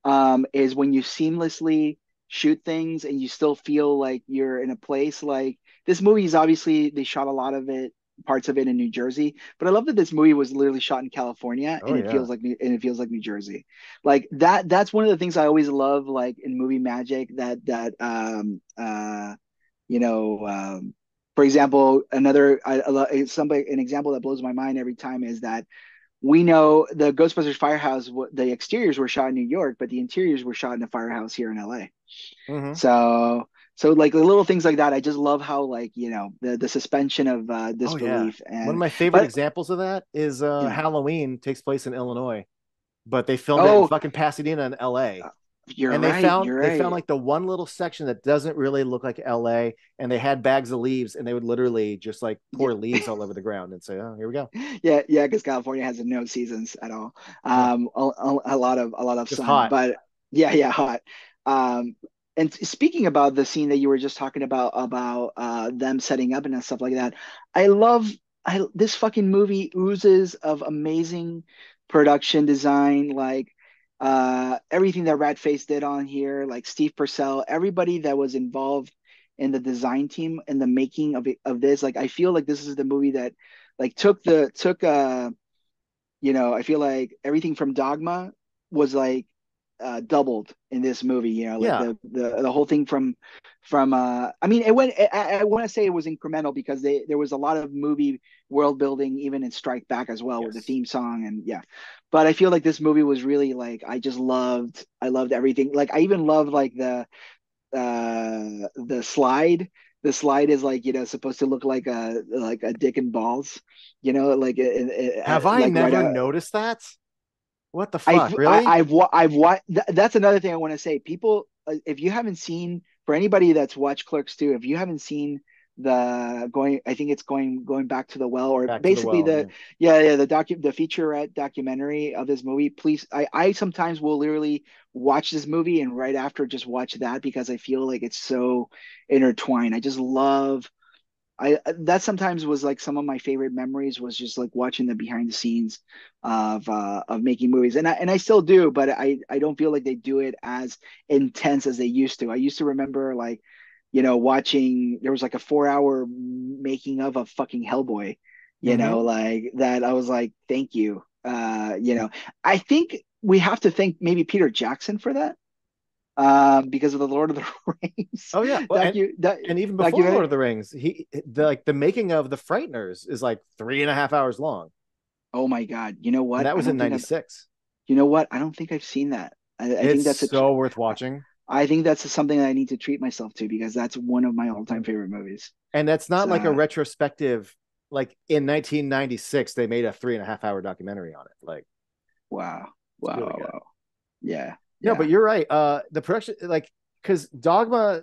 um, is when you seamlessly shoot things and you still feel like you're in a place. Like this movie is obviously they shot a lot of it, parts of it in New Jersey, but I love that this movie was literally shot in California and oh, it yeah. feels like New- and it feels like New Jersey. Like that. That's one of the things I always love, like in movie magic. That that um uh, you know. Um, For example, another I, somebody an example that blows my mind every time is that we know the Ghostbusters firehouse. The exteriors were shot in New York, but the interiors were shot in a firehouse here in L A. Mm-hmm. So, so like the little things like that. I just love how like you know the the suspension of uh, disbelief. Oh, yeah. And one of my favorite but, examples of that is uh, yeah. Halloween takes place in Illinois, but they filmed oh, it in fucking Pasadena and L A. Uh, You're and right, they found you're right. they found like the one little section that doesn't really look like L A, and they had bags of leaves, and they would literally just like pour leaves all over the ground and say, "Oh, here we go." Yeah, yeah, because California has no seasons at all. Um, a, a lot of a lot of just sun, hot. But yeah, yeah, hot. Um, and speaking about the scene that you were just talking about about uh, them setting up and stuff like that, I love I, this fucking movie oozes of amazing production design, like. Uh, everything that Ratface did on here, like Steve Purcell, everybody that was involved in the design team and the making of it, of this, like I feel like this is the movie that, like, took the took uh, you know, I feel like everything from Dogma was like uh, doubled in this movie. You know, like yeah. the, the the whole thing from from uh, I mean, it went. I, I want to say it was incremental because they there was a lot of movie world building even in Strike Back as well yes. with the theme song and yeah. But I feel like this movie was really like I just loved I loved everything. Like I even loved like the uh, the slide. The slide is like, you know, supposed to look like a like a dick and balls. You know, like it, it, have I like never right noticed out. That? What the fuck? I've, really? I, I've I've watched. Th- that's another thing I want to say. People, if you haven't seen, for anybody that's watched Clerks two, if you haven't seen. The going, I think it's going going back to the well, or back basically the, well, the yeah. yeah yeah the docu the featurette documentary of this movie. Please, I I sometimes will literally watch this movie and right after just watch that because I feel like it's so intertwined. I just love, I that sometimes was like some of my favorite memories was just like watching the behind the scenes of uh, of making movies, and I and I still do, but I I don't feel like they do it as intense as they used to. I used to remember like. You know, watching there was like a four-hour making of a fucking Hellboy. You mm-hmm. know, like that. I was like, "Thank you, Uh, you know, I think we have to thank maybe Peter Jackson for that, um, because of the Lord of the Rings. Oh yeah, well, docu- and, docu- and even before docu- Lord of the Rings, he the, like the making of the Frighteners is like three and a half hours long. Oh my God! You know what? And that was in ninety-six. You know what? I don't think I've seen that. I, I think that's a, so worth watching. I think that's something that I need to treat myself to, because that's one of my all-time favorite movies. And that's not so, like a retrospective. Like in nineteen ninety-six, they made a three and a half hour documentary on it. Like, wow, wow, really wow. Yeah, yeah. No, but you're right. Uh, the production, like, because Dogma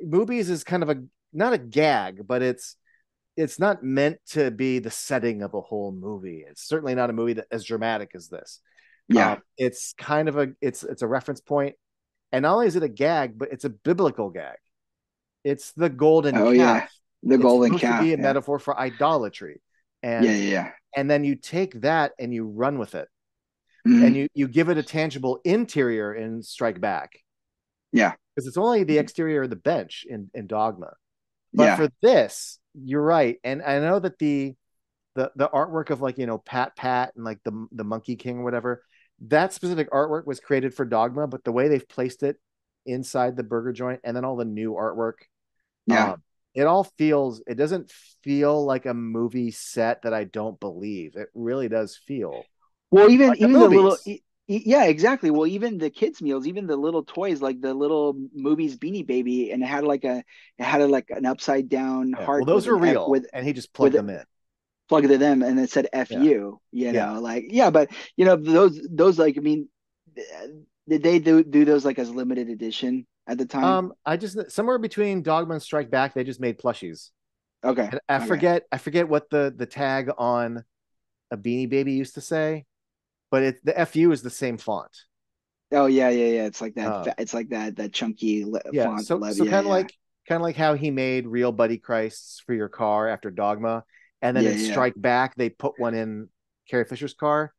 movies is kind of a not a gag, but it's it's not meant to be the setting of a whole movie. It's certainly not a movie that as dramatic as this. Yeah, um, it's kind of a it's it's a reference point, and not only is it a gag, but it's a biblical gag. It's the golden oh, calf. Yeah. The it's golden calf to be a yeah. metaphor for idolatry, and yeah, yeah, yeah, and then you take that and you run with it, mm-hmm. and you you give it a tangible interior in Strike Back, yeah, because it's only the exterior of the bench in, in Dogma, but yeah. for this, you're right, and I know that the the the artwork of like you know Pat Pat and like the the Monkey King or whatever, that specific artwork was created for Dogma, but the way they've placed it inside the burger joint and then all the new artwork, yeah. Um, It all feels, it doesn't feel like a movie set that I don't believe. It really does feel. Well, even, like even the, the little, yeah, exactly. Well, even the kids' meals, even the little toys, like the little movies, Beanie Baby, and it had like a, it had a, like an upside down yeah. heart. Well, those were real. With, and he just plugged with, them in. Plugged it in and it said F yeah. you, you know, yeah. like, yeah, but you know, those, those like, I mean, did they do, do those like as limited edition? At the time, um, I just somewhere between Dogma and Strike Back, they just made plushies. Okay, and I okay. forget, I forget what the the tag on a Beanie Baby used to say, but it the F U is the same font. Oh yeah, yeah, yeah. It's like that. Um, it's like that that chunky le- yeah, font. So, le- so yeah, kind of yeah. like kind of like how he made real Buddy Christs for your car after Dogma, and then yeah, in yeah. Strike Back they put one in Carrie Fisher's car.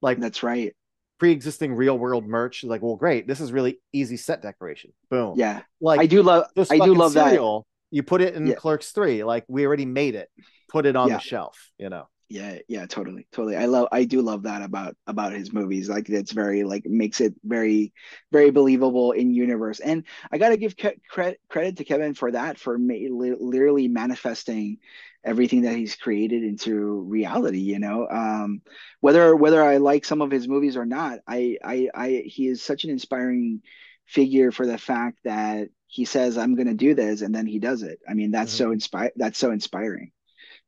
Like that's right. Pre-existing real world merch, like, well, great, this is really easy set decoration. Boom. Yeah, like I do love, I do love cereal, that. You put it in yeah. Clerks three, like we already made it. Put it on yeah. the shelf, you know. Yeah, yeah, totally, totally. I love, I do love that about about his movies. Like it's very, like makes it very, very believable in universe. And I got to give ke- cre- credit to Kevin for that, for ma- li- literally manifesting everything that he's created into reality, you know, um, whether, whether I like some of his movies or not, I, I, I, he is such an inspiring figure for the fact that he says, I'm going to do this. And then he does it. I mean, that's mm-hmm. so inspiring. That's so inspiring.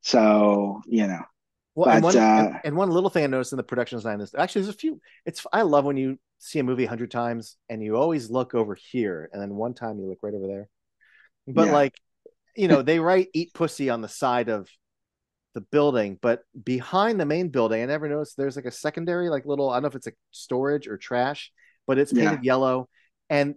So, you know, well, but, and, one, uh, and, and one little thing I noticed in the production design, this actually there's a few, it's, I love when you see a movie a hundred times and you always look over here. And then one time you look right over there, but yeah. like, you know, they write "eat pussy" on the side of the building, but behind the main building, I never noticed there's like a secondary, like little, I don't know if it's a storage or trash, but it's painted yeah. yellow. And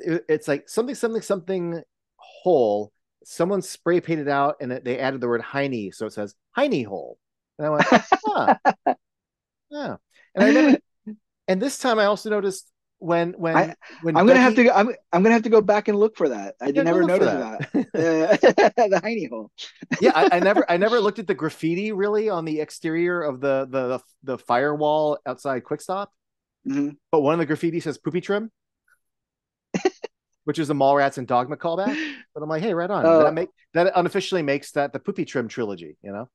it, it's like something, something, something hole. Someone spray painted out and it, they added the word "Heine." So it says "Heine hole." And I went, huh. yeah. And I never, and this time I also noticed When when, I, when I'm Becky, gonna have to go, I'm I'm gonna have to go back and look for that. I did never notice that, that. Uh, the Heine hole. yeah, I, I never I never looked at the graffiti really on the exterior of the the the firewall outside Quick Stop. Mm-hmm. But one of the graffiti says "poopy trim," which is the Mallrats and Dogma callback. But I'm like, hey, right on. Oh. That make that unofficially makes that the "poopy trim" trilogy. You know.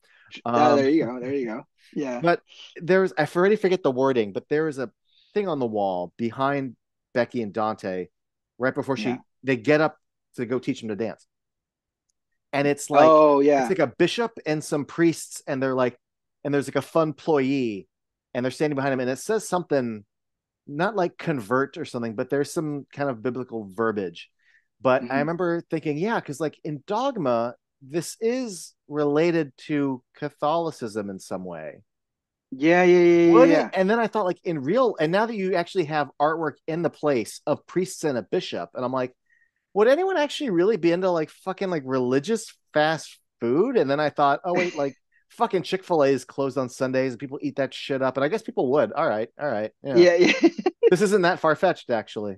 Um, oh, there you go. There you go. Yeah. But there's I already forget the wording, but there is a thing on the wall behind Becky and Dante right before she yeah. they get up to go teach them to dance, and it's like oh yeah it's like a bishop and some priests, and they're like and there's like a fun employee and they're standing behind him, and it says something not like convert or something, but there's some kind of biblical verbiage. But mm-hmm. I remember thinking yeah because like in Dogma this is related to Catholicism in some way. Yeah, yeah, yeah, yeah, yeah. And then I thought, like, in real, and now that you actually have artwork in the place of priests and a bishop, and I'm like, would anyone actually really be into like fucking like religious fast food? And then I thought, oh wait, like fucking Chick-fil-A is closed on Sundays, and people eat that shit up. And I guess people would. All right, all right. Yeah, yeah. yeah. This isn't that far fetched, actually.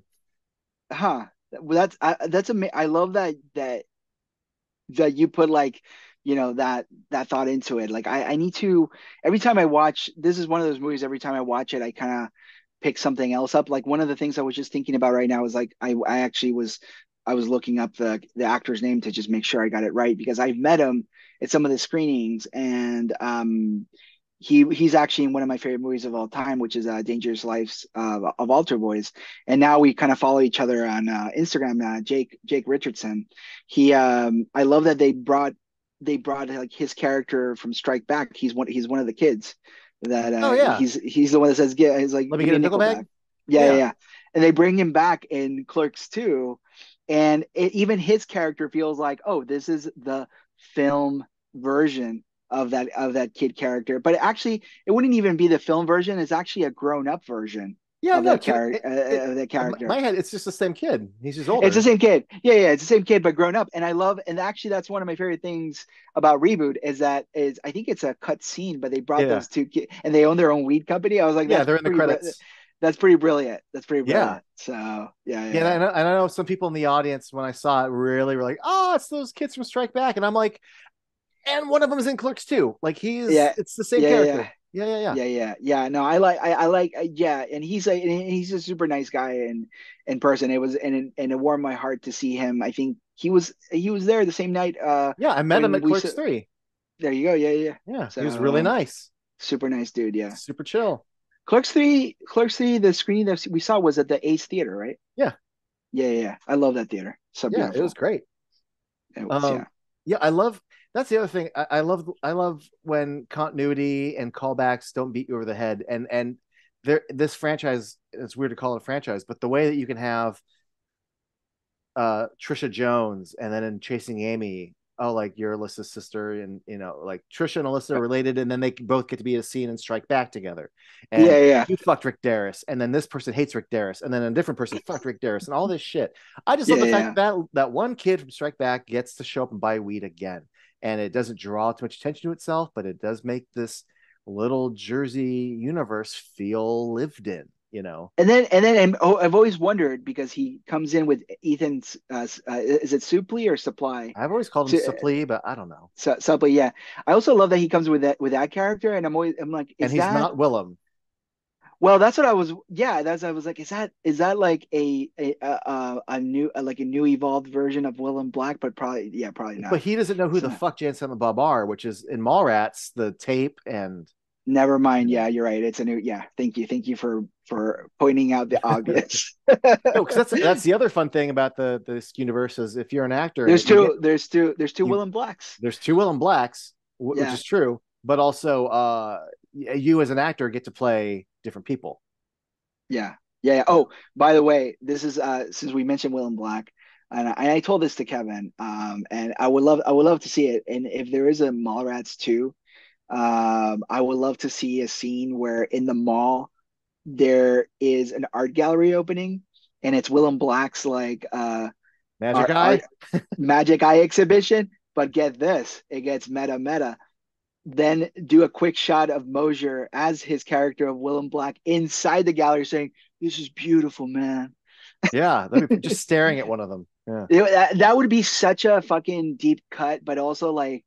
Huh? Well, that's I, that's amazing. I love that that that you put like you know, that that thought into it. Like I, I need to, every time I watch, this is one of those movies, every time I watch it, I kind of pick something else up. Like one of the things I was just thinking about right now is like, I, I actually was, I was looking up the the actor's name to just make sure I got it right, because I've met him at some of the screenings, and um, he he's actually in one of my favorite movies of all time, which is uh, Dangerous Lives uh, of Altar Boys. And now we kind of follow each other on uh, Instagram. Uh, Jake Jake Richardson. He um, I love that they brought they brought like his character from Strike Back. He's one he's one of the kids that uh, oh, yeah. he's he's the one that says get. He's like, let me get a nickel bag. Yeah, yeah, yeah, yeah. And they bring him back in Clerks two. And it, even his character feels like, oh, this is the film version of that of that kid character. But actually, it wouldn't even be the film version. It's actually a grown-up version yeah, of, no, that char- it, it, of that character. In my head, it's just the same kid. He's just older. It's the same kid. Yeah, yeah, it's the same kid, but grown up. And I love – and actually, that's one of my favorite things about Reboot is that is I think it's a cut scene, but they brought yeah. those two kids – and they own their own weed company. I was like – yeah, they're in the credits. Bad. That's pretty brilliant. That's pretty brilliant. Yeah. So, yeah. Yeah, yeah. And, I, and I know some people in the audience, when I saw it, really were like, oh, it's those kids from Strike Back. And I'm like, and one of them is in Clerks too. Like, he's, yeah. it's the same yeah, character. Yeah. yeah, yeah, yeah. Yeah, yeah, yeah. No, I like, I, I like, uh, yeah. And he's a, and he's a super nice guy in, in person. It was, and, and it warmed my heart to see him. I think he was, he was there the same night. Uh, yeah, I met him at Clerks so, three. There you go. Yeah, yeah, yeah. So, he was really nice. Super nice dude. Yeah. Super chill. Clerks three, Clerks three, the screening that we saw was at the Ace Theater, right? Yeah. Yeah, yeah. I love that theater. So yeah, beautiful. It was great. It was, um, yeah. yeah, I love, that's the other thing. I, I love I love when continuity and callbacks don't beat you over the head. And and there, this franchise, it's weird to call it a franchise, but the way that you can have uh, Trisha Jones and then in Chasing Amy, oh, like you're Alyssa's sister, and you know, like Trisha and Alyssa are related, and then they both get to be in a scene and Strike Back together. And yeah, yeah. You fucked Rick Darris, and then this person hates Rick Darris, and then a different person fucked Rick Darris, and all this shit. I just yeah, love the yeah. fact that that one kid from Strike Back gets to show up and buy weed again, and it doesn't draw too much attention to itself, but it does make this little Jersey universe feel lived in. You know, and then and then and, oh, I've always wondered because he comes in with Ethan's. Uh, uh, is it Suplee or Supply? I've always called him Su- Suplee, but I don't know. Su- Suplee, yeah. I also love that he comes with that with that character, and I'm always I'm like, is and he's that... not Willem. Well, that's what I was. Yeah, that's I was like, is that is that like a a a, a new a, like a new evolved version of Willem Black? But probably, yeah, probably not. But he doesn't know who so, the fuck Jay and Silent Bob are, which is in Mallrats, the tape and. Never mind. Yeah, you're right. It's a new. Yeah, thank you, thank you for for pointing out the obvious. No, because that's that's the other fun thing about the this universe is if you're an actor, there's two, get, there's two, there's two you, Willem Blacks. There's two Willem Blacks, which yeah. is true. But also, uh, you as an actor get to play different people. Yeah, yeah. yeah. Oh, by the way, this is uh, since we mentioned Willem Black, and I, and I told this to Kevin, um, and I would love, I would love to see it. And if there is a Mallrats two. Um, I would love to see a scene where in the mall there is an art gallery opening, and it's Willem Black's like uh, magic art, eye, art, magic eye exhibition. But get this, it gets meta meta. Then do a quick shot of Mosier as his character of Willem Black inside the gallery, saying, "This is beautiful, man." Yeah, that'd be just staring at one of them. Yeah, it, that, that would be such a fucking deep cut, but also like.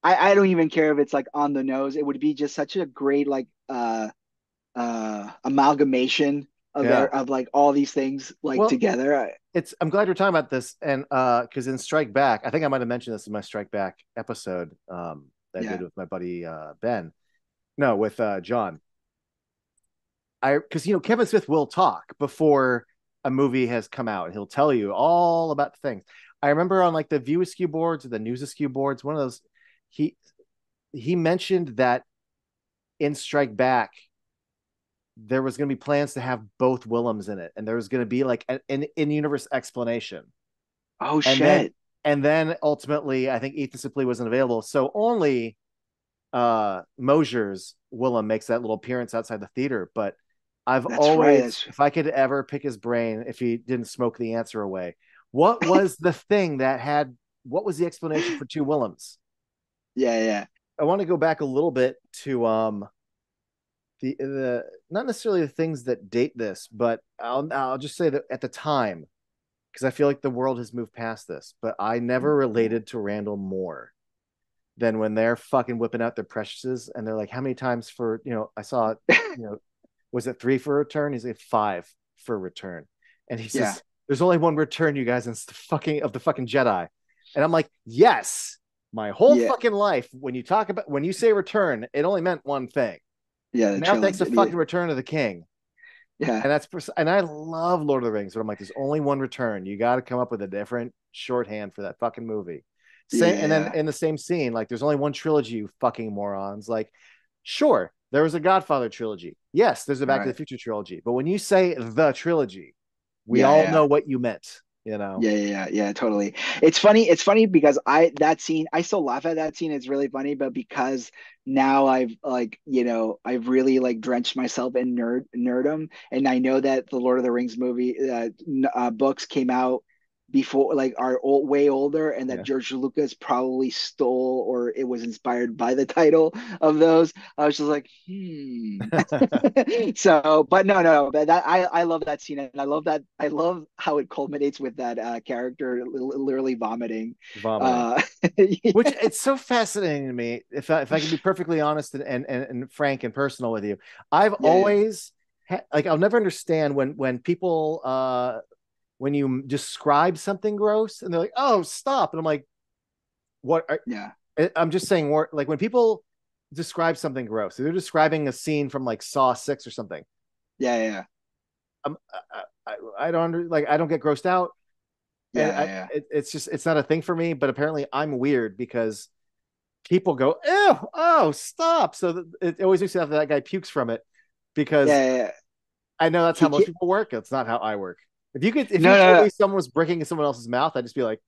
I, I don't even care if it's like on the nose. It would be just such a great like uh, uh, amalgamation of yeah. their, of like all these things like well, together. It's I'm glad you're talking about this, and because uh, in Strike Back, I think I might have mentioned this in my Strike Back episode um, that yeah. I did with my buddy uh, Ben. No, with uh, John. I because you know Kevin Smith will talk before a movie has come out. He'll tell you all about things. I remember on like the View Askew boards or the News Askew boards, one of those. He he mentioned that in Strike Back, there was going to be plans to have both Willems in it. And there was going to be like an, an in-universe explanation. Oh, and shit. Then, and then ultimately, I think Ethan Suplee wasn't available. So only uh, Mosier's Willem makes that little appearance outside the theater. But I've That's always, right. if I could ever pick his brain, if he didn't smoke the answer away, what was the thing that had, what was the explanation for two Willems? Yeah, yeah. I want to go back a little bit to um, the the not necessarily the things that date this, but I'll I'll just say that at the time, because I feel like the world has moved past this. But I never related to Randall Moore. than when they're fucking whipping out their preciouses and they're like, how many times for, you know, I saw, you know, was it three for a return? He's like, five for a return. And he says, yeah. there's only one return, you guys, and it's the fucking of the fucking Jedi. And I'm like, yes, my whole yeah. fucking life, when you talk about, when you say return, it only meant one thing. Yeah. Now thanks to fucking Return of the King. Yeah. And that's, and I love Lord of the Rings, but I'm like, there's only one return. You got to come up with a different shorthand for that fucking movie. Same, yeah. And then in the same scene, like, there's only one trilogy, you fucking morons. Like, sure, there was a Godfather trilogy. Yes, there's a Back right. to the Future trilogy. But when you say the trilogy, we yeah, all yeah. know what you meant, you know? Yeah, yeah, yeah, yeah, totally. It's funny. It's funny because I, that scene, I still laugh at that scene. It's really funny, but because now I've like, you know, I've really like drenched myself in nerd nerdom. And I know that the Lord of the Rings movie uh, uh, books came out before, like, are old, way older, and that yeah. George Lucas probably stole, or it was inspired by the title of those. I was just like, hmm. so, but no, no, but that I, I love that scene, and I love that I love how it culminates with that uh, character literally vomiting. Vomiting. Uh, yeah. Which, it's so fascinating to me. If I, if I can be perfectly honest and and and frank and personal with you, I've yeah. always ha- like I'll never understand when when people. Uh, when you describe something gross and they're like, oh, stop. And I'm like, what? Are, yeah. I'm just saying, like, when people describe something gross, they're describing a scene from like Saw six or something. Yeah. Yeah. I'm, I, I, I don't like, I don't get grossed out. Yeah. I, yeah. It, it's just, it's not a thing for me, but apparently I'm weird because people go, ew, oh, stop. So it always makes me laugh that that guy pukes from it because yeah, yeah. I know that's how most people work. It's not how I work. If you could, if no, you told no, me no. someone was breaking in someone else's mouth, I'd just be like,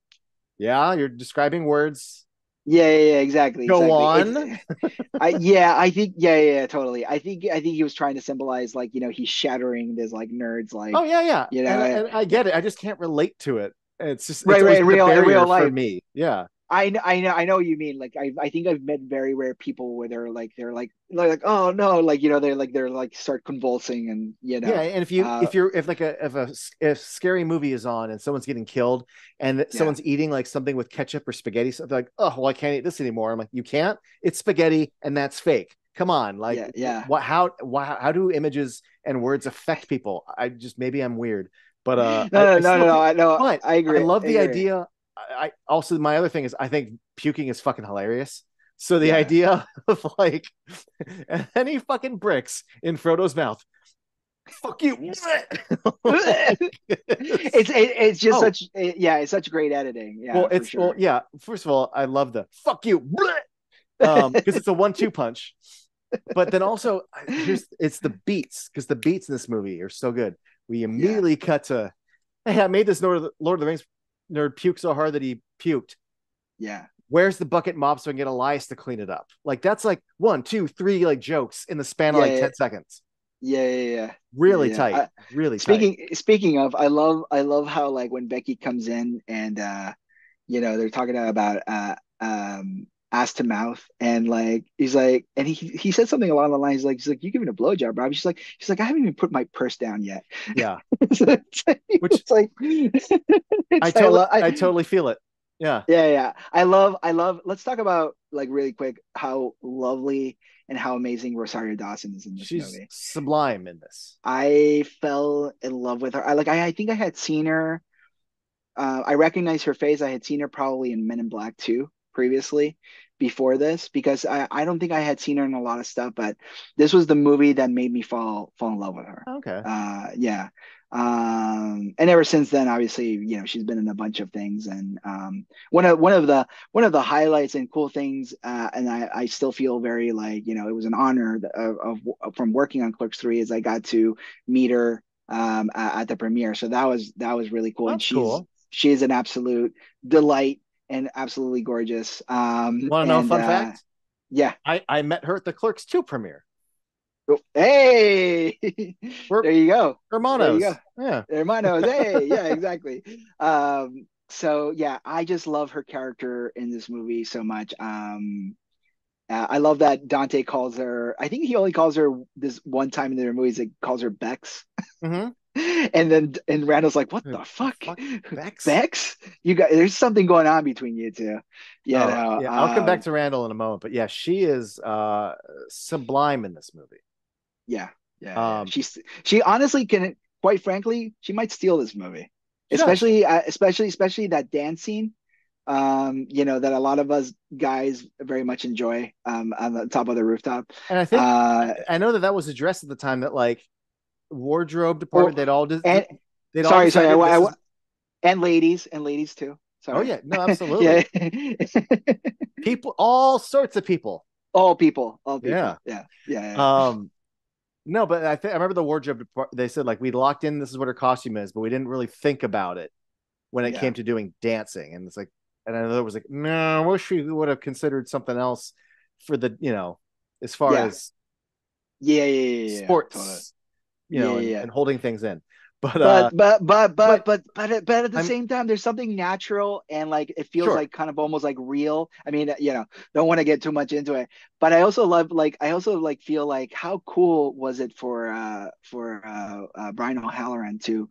yeah, you're describing words. Yeah, yeah, yeah exactly. Go exactly. on. I, yeah, I think, yeah, yeah, totally. I think, I think he was trying to symbolize, like, you know, he's shattering this, like, nerds, like, oh, yeah, yeah. You know, and, and I get it. I just can't relate to it. It's just, right, it's right, real, real life. For me. Yeah. I know, I know, I know what you mean. Like, I, I think I've met very rare people where they're like, they're like, they're like, oh no, like, you know, they're like, they're like, start convulsing, and you know. Yeah, and if you, uh, if you're, if like a, if a, if scary movie is on and someone's getting killed and yeah. someone's eating like something with ketchup or spaghetti, so they're like, oh, well, I can't eat this anymore. I'm like, you can't. It's spaghetti, and that's fake. Come on, like, yeah, yeah. what, how, why, how do images and words affect people? I just, maybe I'm weird, but uh, no, no, I, I no, no, no, I know, I, I agree. I love I the agree. idea. I also, my other thing is I think puking is fucking hilarious. So the yeah. idea of like any fucking bricks in Frodo's mouth, fuck you. it's it, it's just oh. such it, yeah, it's such great editing. Yeah, well, it's sure. well, yeah. First of all, I love the fuck you um because it's a one-two punch. But then also, here's, it's the beats, because the beats in this movie are so good. We immediately yeah. cut to, hey, I made this Lord of the, Lord of the Rings. Nerd puked so hard that he puked. Yeah. Where's the bucket mop so I can get Elias to clean it up? Like, that's like one, two, three like jokes in the span of yeah, like yeah. ten seconds. Yeah, yeah, yeah. Really yeah. tight. I, really speaking, tight. Speaking of, I love I love how like when Becky comes in and uh, you know, they're talking about uh um ass to mouth, and like he's like, and he he said something along the lines, he's like, he's like, you giving a blowjob, Rob? She's like, she's like, I haven't even put my purse down yet. Yeah, so it's like, which it's like, it's I totally, I, I, I totally feel it. Yeah, yeah, yeah. I love, I love. Let's talk about like really quick how lovely and how amazing Rosario Dawson is in this She's movie. Sublime in this. I fell in love with her. I like, I, I think I had seen her. Uh, I recognize her face. I had seen her probably in Men in Black too. Previously before this, because I, I don't think I had seen her in a lot of stuff, but this was the movie that made me fall fall in love with her. Okay. Uh, yeah. Um, and ever since then, obviously, you know, she's been in a bunch of things, and um, one of one of the one of the highlights and cool things, uh, and I, I still feel very like, you know, it was an honor of, of, of from working on Clerks three is I got to meet her um, at the premiere. So that was that was really cool. That's and she's cool. She is an absolute delight. And absolutely gorgeous. Um, Want to know and, a fun uh, fact? Yeah, I, I met her at the Clerks two premiere. Oh, hey, there you go, Hermanos. There you go. Yeah, Hermanos. Hey, yeah, exactly. Um, so yeah, I just love her character in this movie so much. Um, uh, I love that Dante calls her. I think he only calls her this one time in their movies. He calls her Bex. Mm-hmm. And then and Randall's like, what the fuck? fuck Bex? Bex? You got there's something going on between you two. Yeah, oh, no, yeah. I'll um, come back to Randall in a moment. But yeah, she is uh, sublime in this movie. Yeah. Yeah. Um, yeah. She's she honestly can quite frankly, she might steal this movie. Especially uh, especially especially that dance scene. Um, you know, that a lot of us guys very much enjoy um, on the top of the rooftop. And I think uh, I know that that was addressed at the time that like wardrobe department, well, they'd all just and, they'd sorry, all sorry, I, I, is... and ladies and ladies too. Sorry. Oh yeah, no, absolutely. Yeah. People, all sorts of people, all people, all people. Yeah, yeah, yeah. yeah. Um, no, but I think I remember the wardrobe department. They said like we locked in. This is what her costume is, but we didn't really think about it when it yeah. came to doing dancing. And it's like. And I know it was like, no, I wish we would have considered something else for the, you know, as far yeah. as yeah, yeah, yeah, yeah. sports, totally. you know, yeah, yeah. And, and holding things in. But but, uh, but, but, but, but, but, but at the I'm, same time, there's something natural and like, it feels sure. like kind of almost like real. I mean, you know, don't want to get too much into it, but I also love, like, I also like feel like how cool was it for, uh, for uh, uh, Brian O'Halloran to,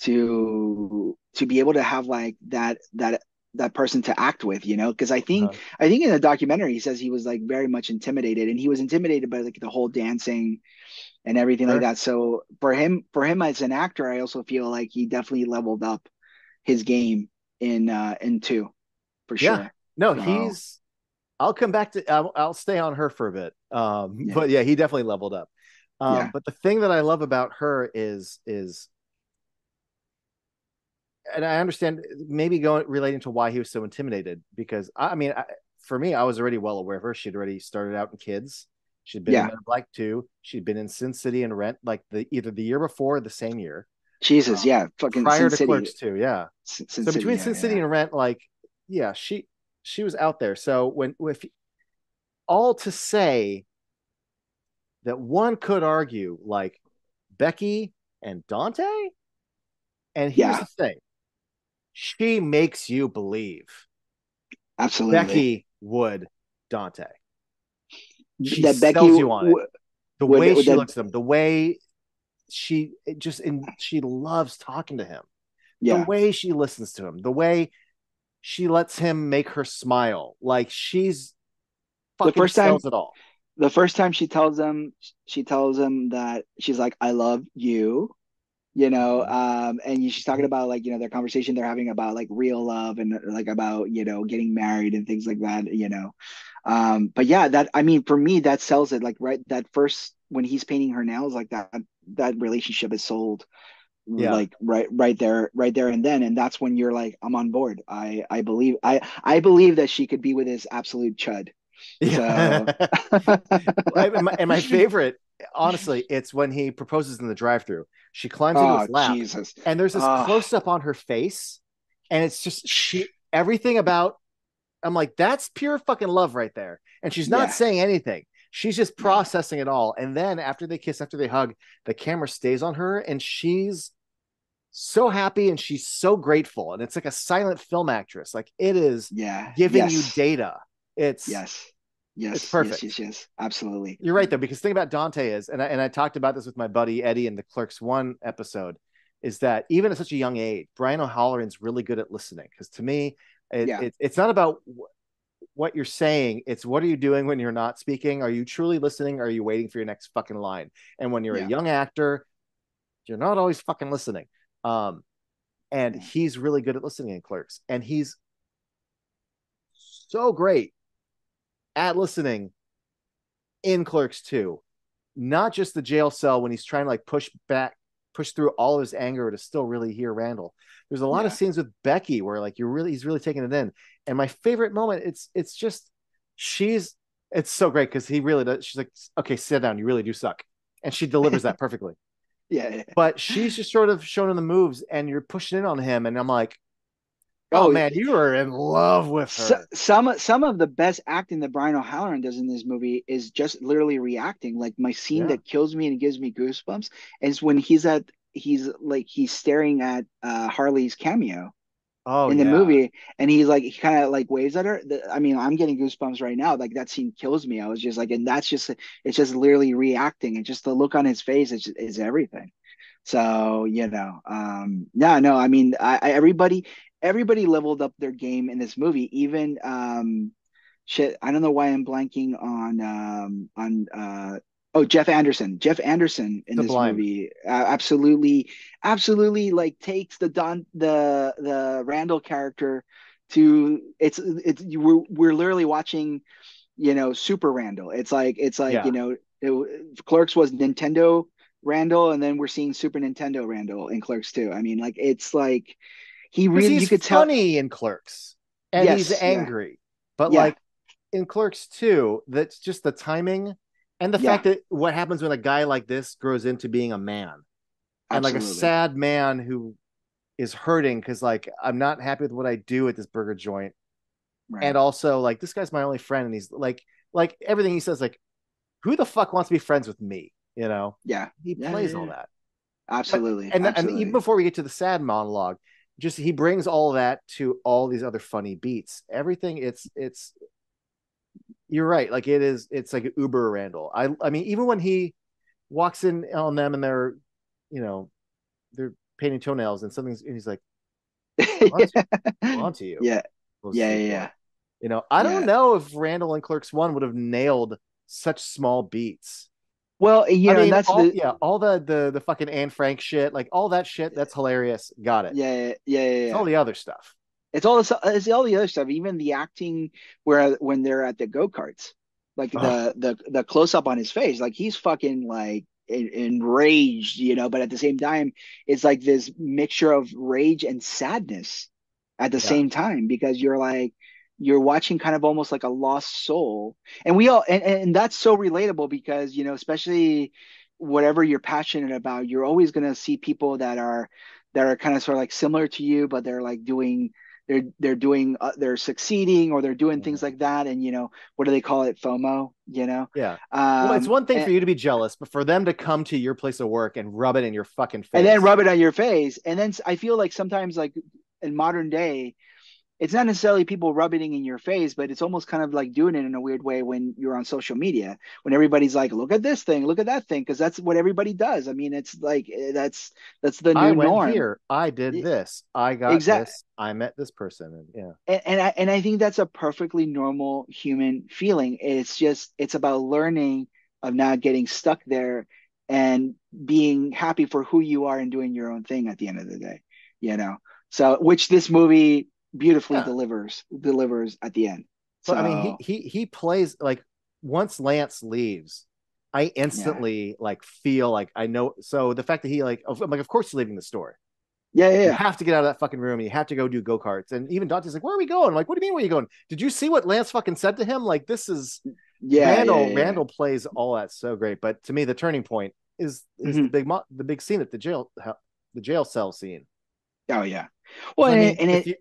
to, to be able to have like that, that, that person to act with, you know, because I think uh-huh. I think in the documentary he says he was like very much intimidated, and he was intimidated by like the whole dancing and everything sure. like that. So for him, for him as an actor, I also feel like he definitely leveled up his game in uh, in two, for yeah. sure. No, so. he's. I'll come back to. I'll, I'll stay on her for a bit, um, yeah. but yeah, he definitely leveled up. Um, yeah. But the thing that I love about her is is. And I understand maybe going relating to why he was so intimidated, because I, I mean, I, for me, I was already well aware of her. She'd already started out in Kids. She'd been yeah. in Black two. She'd been in Sin City and Rent, like the either the year before or the same year. Jesus, um, yeah, fucking prior Sin to City. Clerks two, yeah. Sin, Sin so between City, Sin yeah, City yeah. and Rent, like, yeah, she she was out there. So when with all to say that one could argue, like Becky and Dante, and here's yeah. the thing. She makes you believe. Absolutely. Becky would Dante. She that Becky sells you on w- it. The would, way she that, looks at him, the way she it just and she loves talking to him. Yeah. The way she listens to him, the way she lets him make her smile. Like she's fucking the first sells time, it all. The first time she tells him, she tells him that she's like, I love you. You know, um, and she's talking about like, you know, their conversation they're having about like real love and like about, you know, getting married and things like that, you know. Um, but yeah, that I mean, for me, that sells it like right. That first when he's painting her nails like that, that relationship is sold yeah. like right right there, right there and then. And that's when you're like, I'm on board. I, I believe I, I believe that she could be with this absolute chud. Yeah. So. and, my, and my favorite. Honestly, it's when he proposes in the drive-thru. She climbs oh, into his lap, Jesus. and there's this oh. close-up on her face, and it's just she everything about. I'm like, that's pure fucking love right there, and she's not yeah. saying anything. She's just processing it all. And then after they kiss, after they hug, the camera stays on her, and she's so happy and she's so grateful, and it's like a silent film actress. Like it is, yeah, giving yes. you data. It's yes. Yes, it's perfect. Yes, yes, yes, absolutely. You're right though, because the thing about Dante is, and I and I talked about this with my buddy Eddie in the Clerks One episode, is that even at such a young age, Brian O'Halloran's really good at listening. Because to me, it, yeah. it, it's not about w- what you're saying; it's what are you doing when you're not speaking? Are you truly listening? Or are you waiting for your next fucking line? And when you're yeah. a young actor, you're not always fucking listening. Um, and he's really good at listening in Clerks, and he's so great at listening in Clerks two, not just the jail cell when he's trying to like push back, push through all of his anger to still really hear Randall. There's a lot yeah. of scenes with Becky where like you're really, he's really taking it in. And my favorite moment, it's, it's just, she's, it's so great because he really does. She's like, okay, sit down. You really do suck. And she delivers that perfectly. Yeah, yeah. But she's just sort of showing him the moves and you're pushing in on him. And I'm like, oh, oh man, you are in love with her. Some some of the best acting that Brian O'Halloran does in this movie is just literally reacting. Like my scene yeah. that kills me and gives me goosebumps is when he's at he's like he's staring at uh, Harley's cameo oh, in the yeah. movie, and he's like he kind of like waves at her. I mean, I'm getting goosebumps right now. Like that scene kills me. I was just like, and that's just it's just literally reacting, and just the look on his face is is everything. So, you know, um, yeah, no, I mean, I, I, everybody, everybody leveled up their game in this movie. Even um, shit, I don't know why I'm blanking on um, on. Uh, Oh, Jeff Anderson. Jeff Anderson in the this blind. movie uh, absolutely, absolutely like takes the Don the the Randall character to it's it's we're we're literally watching, you know, Super Randall. It's like it's like yeah. you know, it, Clerks was Nintendo Randall, and then we're seeing Super Nintendo Randall in Clerks two. I mean, like it's like he really you could funny tell funny in Clerks, and yes, he's angry, yeah. but yeah. like in Clerks two, that's just the timing. And the yeah. fact that what happens when a guy like this grows into being a man and Absolutely. like a sad man who is hurting because like, I'm not happy with what I do at this burger joint. Right. And also like, this guy's my only friend. And he's like, like everything he says, like, who the fuck wants to be friends with me? You know? Yeah. He yeah, plays yeah. all that. Absolutely. But, and, Absolutely. and even before we get to the sad monologue, just, he brings all that to all these other funny beats, everything it's, it's, You're right. Like it is, it's like Uber Randall. I I mean, even when he walks in on them and they're, you know, they're painting toenails and something's, and he's like, on yeah. to, to you. Yeah. We'll yeah. Yeah, yeah. You know, I yeah. don't know if Randall and Clerks one would have nailed such small beats. Well, yeah, I mean, that's all, the... yeah, all the, the, the fucking Anne Frank shit, like all that shit. That's hilarious. Got it. Yeah. Yeah. Yeah. yeah, yeah. All the other stuff. It's all this, it's all the other stuff, even the acting where when they're at the go-karts, like oh. the the the close-up on his face, like he's fucking like en- enraged, you know. But at the same time, it's like this mixture of rage and sadness at the yeah. same time, because you're like you're watching kind of almost like a lost soul, and we all and, and that's so relatable because you know, especially whatever you're passionate about, you're always gonna see people that are that are kind of sort of like similar to you, but they're like doing. They're they're doing uh, they're succeeding or they're doing yeah. things like that, and you know, what do they call it, FOMO, you know? Yeah. Um, well, it's one thing and, for you to be jealous, but for them to come to your place of work and rub it in your fucking face, and then rub it on your face, and then I feel like sometimes, like in modern day, it's not necessarily people rubbing in your face, but it's almost kind of like doing it in a weird way when you're on social media, when everybody's like, "Look at this thing, look at that thing," because that's what everybody does. I mean, it's like that's that's the new I went norm. Here, I did this, I got exactly. this, I met this person, and yeah, and, and I and I think that's a perfectly normal human feeling. It's just it's about learning of not getting stuck there and being happy for who you are and doing your own thing at the end of the day, you know. So, which this movie. Beautifully yeah. delivers delivers at the end. So but, I mean, he he he plays like once Lance leaves, I instantly yeah. like feel like I know. So the fact that he like, I'm like, of course he's leaving the store. Yeah, yeah. You yeah. have to get out of that fucking room. And you have to go do go karts. And even Dante's like, "Where are we going?" I'm like, what do you mean? Where are you going? Did you see what Lance fucking said to him? Like, this is yeah. Randall yeah, yeah. Randall plays all that so great. But to me, the turning point is is mm-hmm. the big mo- the big scene at the jail the jail cell scene. Oh yeah. Well, and, I mean, and it. You,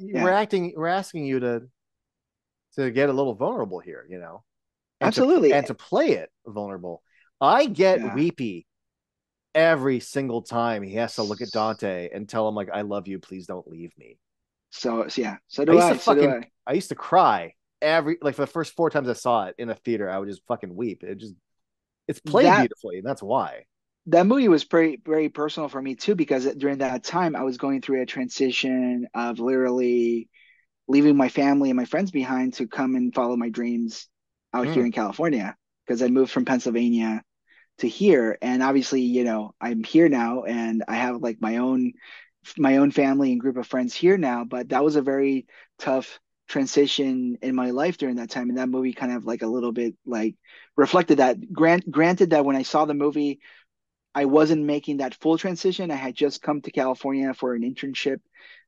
Yeah. We're acting. We're asking you to, to get a little vulnerable here, you know. And Absolutely, to, and to play it vulnerable. I get yeah. weepy every single time he has to look at Dante and tell him, like, "I love you. Please don't leave me." So yeah, so do I. Used I, to so fucking, do I. I used to cry every like for the first four times I saw it in a theater. I would just fucking weep. It just it's played that, beautifully, and that's why. That movie was pretty, very personal for me too, because during that time I was going through a transition of literally leaving my family and my friends behind to come and follow my dreams out mm. here in California, because I moved from Pennsylvania to here. And obviously, you know, I'm here now and I have like my own, my own family and group of friends here now, but that was a very tough transition in my life during that time. And that movie kind of like a little bit like reflected that. Grant, granted that when I saw the movie, I wasn't making that full transition. I had just come to California for an internship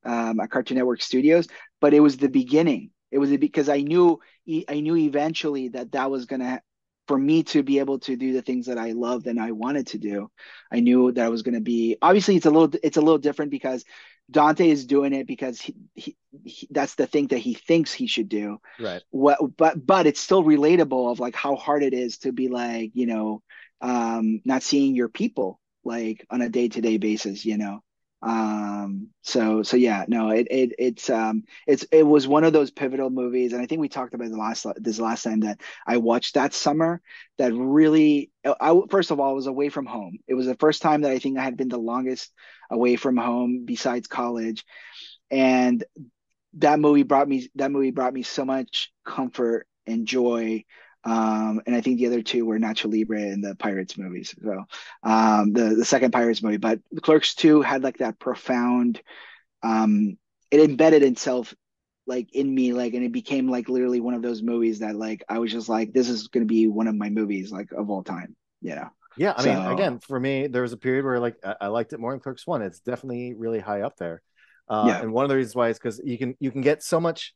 um, at Cartoon Network Studios, but it was the beginning. It was because I knew I knew eventually that that was gonna, for me to be able to do the things that I loved and I wanted to do. I knew that I was gonna be. Obviously, it's a little it's a little different because Dante is doing it because he, he, he that's the thing that he thinks he should do. Right. What, but but it's still relatable of like how hard it is to be like, you know. Um, not seeing your people like on a day-to-day basis, you know, Um, so, so yeah, no, it, it, it's, um, it's, it was one of those pivotal movies. And I think we talked about the last, this last time that I watched that summer that really, I, first of all, I was away from home. It was the first time that I think I had been the longest away from home besides college. And that movie brought me, that movie brought me so much comfort and joy. Um, and I think the other two were Nacho Libre and the Pirates movies. So um, the, the second Pirates movie, but Clerks two had like that profound, um, it embedded itself like in me, like, and it became like literally one of those movies that like, I was just like, this is going to be one of my movies like of all time, you know? Yeah. I so, mean, again, for me, there was a period where like, I, I liked it more than Clerks one. It's definitely really high up there. Uh, yeah. And one of the reasons why is because you can, you can get so much.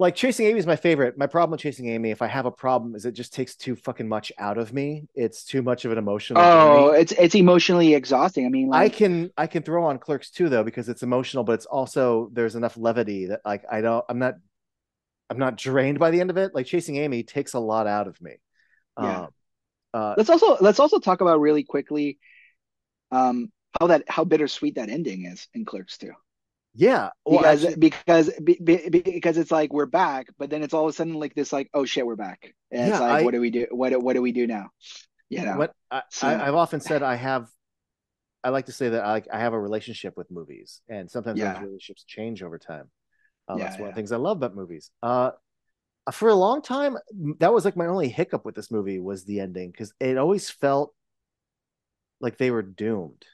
Like Chasing Amy is my favorite. My problem with Chasing Amy, if I have a problem, is it just takes too fucking much out of me. It's too much of an emotional. Oh, journey. it's it's emotionally exhausting. I mean, like... I can I can throw on Clerks two though because it's emotional, but it's also there's enough levity that like I don't I'm not I'm not drained by the end of it. Like Chasing Amy takes a lot out of me. Yeah. Um, uh, let's also let's also talk about really quickly um, how that how bittersweet that ending is in Clerks two. Yeah, well, because actually, because be, be, because it's like we're back, but then it's all of a sudden like this, like oh shit, we're back, and yeah, it's like I, what do we do? What what do we do now? You know, what I, so. I, I've often said I have, I like to say that I like I have a relationship with movies, and sometimes yeah. those relationships change over time. Um, yeah, that's one yeah. of the things I love about movies. Uh, for a long time, that was like my only hiccup with this movie was the ending because it always felt like they were doomed.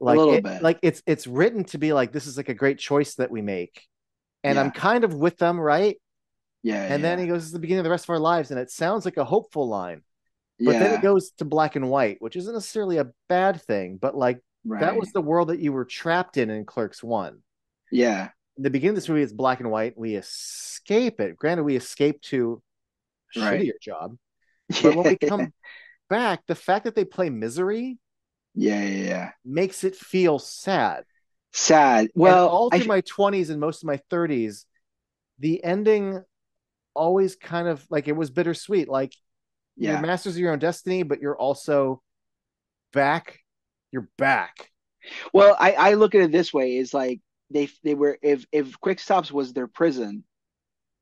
Like, a little it, bit. like it's it's written to be like this is like a great choice that we make, and yeah. I'm kind of with them, right? Yeah. And yeah. then he goes, "It's the beginning of the rest of our lives," and it sounds like a hopeful line, but yeah. then it goes to black and white, which isn't necessarily a bad thing, but like right. that was the world that you were trapped in in Clerks One. Yeah. In the beginning of this movie, it's black and white. We escape it. Granted, we escape to a right. shittier job, but when we come back, the fact that they play Misery. Yeah, yeah, yeah. Makes it feel sad. Sad. Well, and all through I... my twenties and most of my thirties, the ending always kind of like it was bittersweet. Like yeah. you're masters of your own destiny, but you're also back. You're back. Well, I, I look at it this way: is like they they were if if Quick Stops was their prison.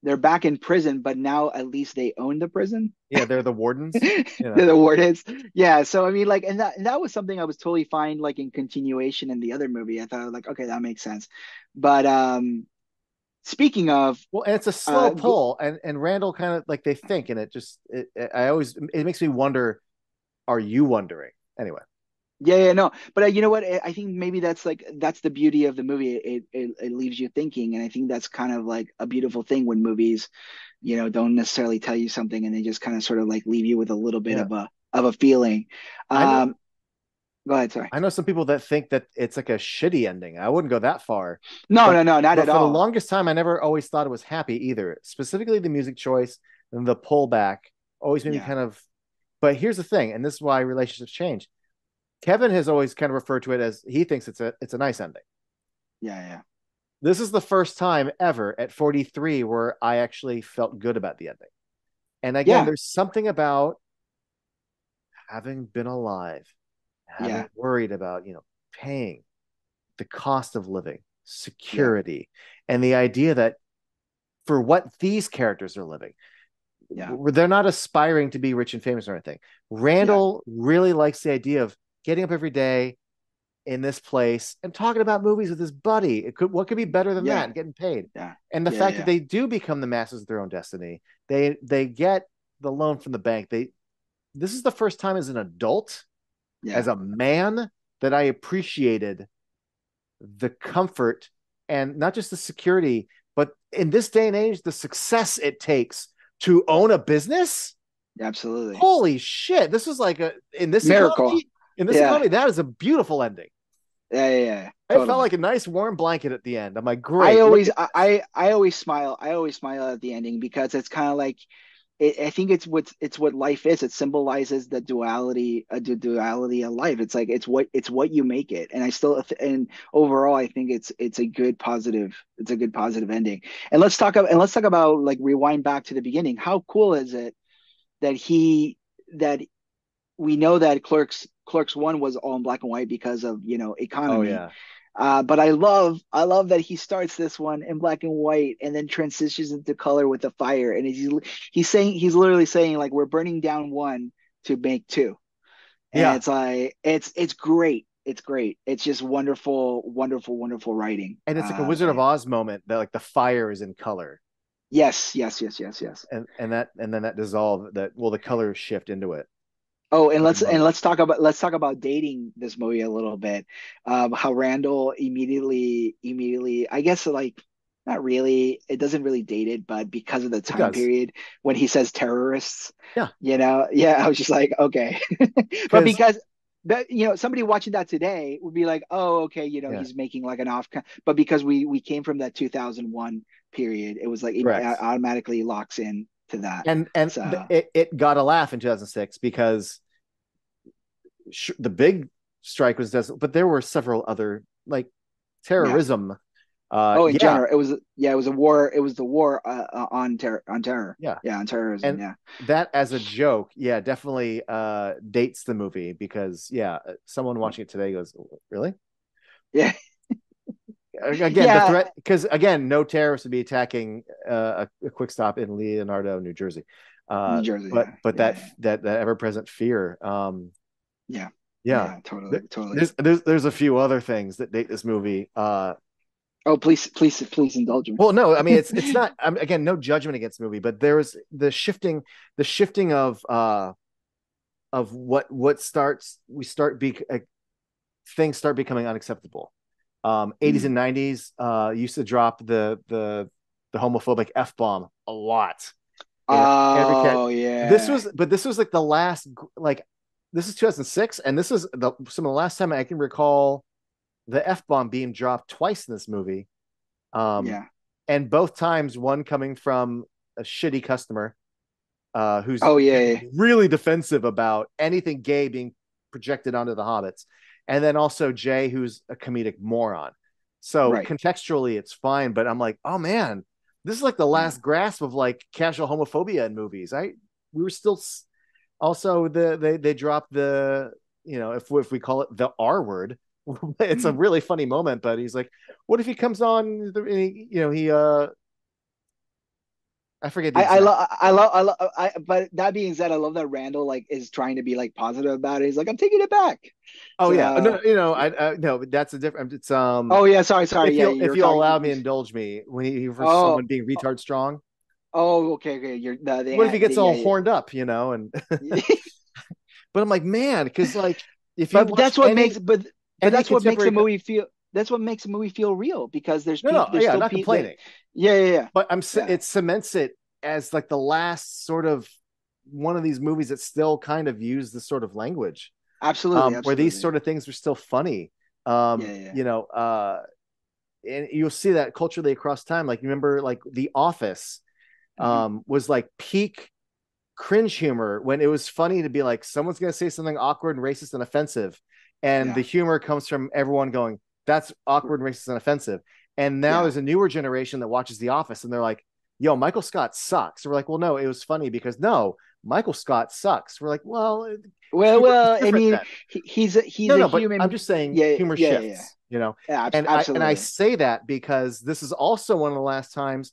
They're back in prison, but now at least they own the prison. Yeah, they're the wardens. You know. They're the wardens. Yeah, so I mean, like, and that and that was something I was totally fine, like in continuation in the other movie. I thought, like, okay, that makes sense. But um, speaking of, well, and it's a slow uh, pull, and and Randall kind of like they think, and it just, it, it, I always, it makes me wonder, are you wondering anyway? Yeah, yeah, no, but uh, you know what? I think maybe that's like that's the beauty of the movie. It, it it leaves you thinking, and I think that's kind of like a beautiful thing when movies, you know, don't necessarily tell you something, and they just kind of sort of like leave you with a little bit yeah. of a of a feeling. Um, know, go ahead, sorry. I know some people that think that it's like a shitty ending. I wouldn't go that far. No, but, no, no, not at for all. For the longest time, I never always thought it was happy either. Specifically, the music choice and the pullback always made yeah. me kind of. But here's the thing, and this is why relationships change. Kevin has always kind of referred to it as he thinks it's a it's a nice ending. Yeah, yeah. This is the first time ever at forty-three where I actually felt good about the ending. And again, yeah. there's something about having been alive, having yeah. worried about, you know, paying, the cost of living, security, yeah. and the idea that for what these characters are living. Yeah. They're not aspiring to be rich and famous or anything. Randall yeah. really likes the idea of getting up every day in this place and talking about movies with his buddy. It could, what could be better than yeah. that? Getting paid. Yeah. And the yeah, fact yeah. that they do become the masters of their own destiny. They, they get the loan from the bank. They, this is the first time as an adult, yeah. as a man, that I appreciated the comfort and not just the security, but in this day and age, the success it takes to own a business. Absolutely. Holy shit. This is like a, in this miracle. Economy, In this yeah. economy, that is a beautiful ending. Yeah, yeah, yeah. Totally. It felt like a nice warm blanket at the end. I'm like, great. I always, I, I always smile. I always smile at the ending because it's kind of like, it, I think it's what it's what life is. It symbolizes the duality, uh, the duality of life. It's like it's what it's what you make it. And I still, and overall, I think it's it's a good positive. It's a good positive ending. And let's talk about and let's talk about like rewind back to the beginning. How cool is it that he that. we know that Clerks Clerks one was all in black and white because of, you know, economy. Oh, yeah. Uh, but I love I love that he starts this one in black and white and then transitions into color with the fire. And he's he's saying he's literally saying like, we're burning down one to make two. And yeah. it's like it's it's great. It's great. It's just wonderful, wonderful, wonderful writing. And it's like a uh, Wizard of Oz moment that like the fire is in color. Yes, yes, yes, yes, yes. And and that and then that dissolve that well the colors shift into it. Oh, and let's and let's talk about let's talk about dating this movie a little bit. Um, how Randall immediately immediately I guess like not really it doesn't really date it, but because of the time period when he says terrorists, yeah, you know, yeah, I was just like okay, but because but you know somebody watching that today would be like oh okay you know yeah. he's making like an off, but because we we came from that two thousand one period, it was like it Correct. automatically locks in to that. And and so. it, it got a laugh in two thousand six because sh- the big strike was des- but there were several other like terrorism yeah. uh oh in yeah. general it was yeah it was a war it was the war uh, on terror on terror yeah yeah on terrorism and yeah that as a joke yeah definitely uh dates the movie because yeah someone watching it today goes really yeah Again, yeah. the threat because again, no terrorists would be attacking uh, a, a quick stop in Leonardo, New Jersey. Uh, New Jersey, but yeah. but yeah. that that that ever-present fear. Um, yeah. yeah, yeah, totally, there, totally. There's, there's there's a few other things that date this movie. Uh, oh, please, please, please indulge me. Well, no, I mean it's it's not. I'm, again, no judgment against the movie, but there was the shifting, the shifting of uh, of what what starts we start be uh, things start becoming unacceptable. Um, eighties mm. and nineties uh, used to drop the the the homophobic F bomb a lot. Oh yeah. This was, but this was like the last, like this is two thousand six, and this is the some of the last time I can recall the F bomb being dropped twice in this movie. Um, yeah. And both times, one coming from a shitty customer uh, who's oh yeah, yeah really defensive about anything gay being projected onto the Hobbits. And then also Jay, who's a comedic moron. So right. contextually, it's fine. But I'm like, oh, man, this is like the last grasp of like casual homophobia in movies. I we were still s- also the they they dropped the, you know, if, if we call it the R word, it's a really funny moment. But he's like, what if he comes on, and he, you know, he uh. I forget. The I, I love, I love, I love, I, but that being said, I love that Randall like is trying to be like positive about it. He's like, I'm taking it back. Oh so, yeah. No, you know, I, I no, that's a different, it's, um, oh yeah. Sorry. Sorry. If yeah, you'll, if you'll allow me, indulge me when you for oh, someone being retard strong. Oh, okay. Okay. You're, no, they, what if he gets they, all yeah, horned yeah. up, you know? And, but I'm like, man, cause like, if you, but that's what any, makes, but, but that's what makes a movie feel. That's what makes a movie feel real because there's no, people, no there's yeah, still not people complaining. Yeah, yeah, yeah. But I'm yeah. it cements it as like the last sort of one of these movies that still kind of use this sort of language. Absolutely, um, absolutely. Where these sort of things are still funny. Um, yeah, yeah. You know, uh, and you'll see that culturally across time. Like you remember, like The Office um, mm-hmm. was like peak cringe humor when it was funny to be like someone's going to say something awkward and racist and offensive, and yeah. the humor comes from everyone going. That's awkward, racist, and offensive. And now yeah. there's a newer generation that watches The Office, and they're like, yo, Michael Scott sucks. And we're like, well, no, it was funny because, no, Michael Scott sucks. We're like, well. Well, well, I mean, then. he's a, he's no, a no, human. I'm just saying yeah, humor yeah, shifts, yeah, yeah. you know. Yeah, and, I, and I say that because this is also one of the last times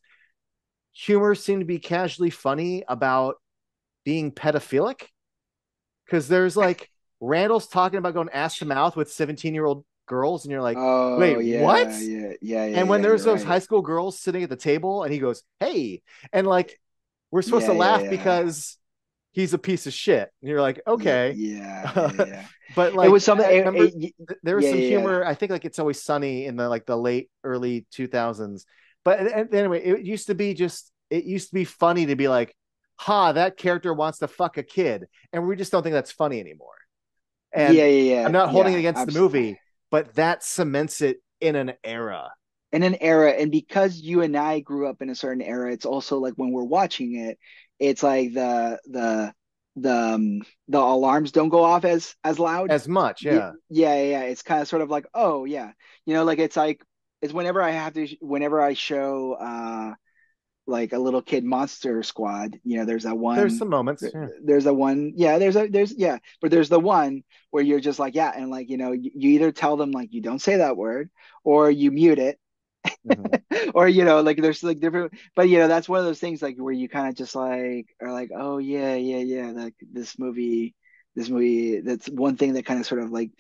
humor seemed to be casually funny about being pedophilic. Because there's like, Randall's talking about going ass to mouth with seventeen-year-old girls and you're like oh, wait yeah, what yeah yeah, yeah and when yeah, there's those right. high school girls sitting at the table and he goes hey and like we're supposed yeah, to laugh yeah, yeah. because he's a piece of shit and you're like okay yeah, yeah, yeah, yeah. But like it was something it, it, it, there was yeah, some humor yeah. I think like It's Always Sunny in the like the late early two thousands but and, anyway it used to be just it used to be funny to be like ha that character wants to fuck a kid and we just don't think that's funny anymore and yeah yeah, yeah. I'm not holding yeah, it against absolutely. the movie but that cements it in an era. In an era. And because you and I grew up in a certain era, it's also like when we're watching it, it's like the the the um, the alarms don't go off as as loud. As much, yeah. Yeah, yeah, yeah. It's kind of sort of like, oh, yeah. You know, like it's like, it's whenever I have to, whenever I show, uh, like a little kid Monster Squad. You know, there's that one. There's some moments. Yeah. There's a one. Yeah. There's a, there's, yeah. But there's the one where you're just like, yeah. And like, you know, you, you either tell them like, you don't say that word, or you mute it. Mm-hmm. Or, you know, like there's like different, but you know, that's one of those things like where you kind of just like, are like, oh yeah, yeah, yeah. Like this movie, this movie, that's one thing that kind of sort of like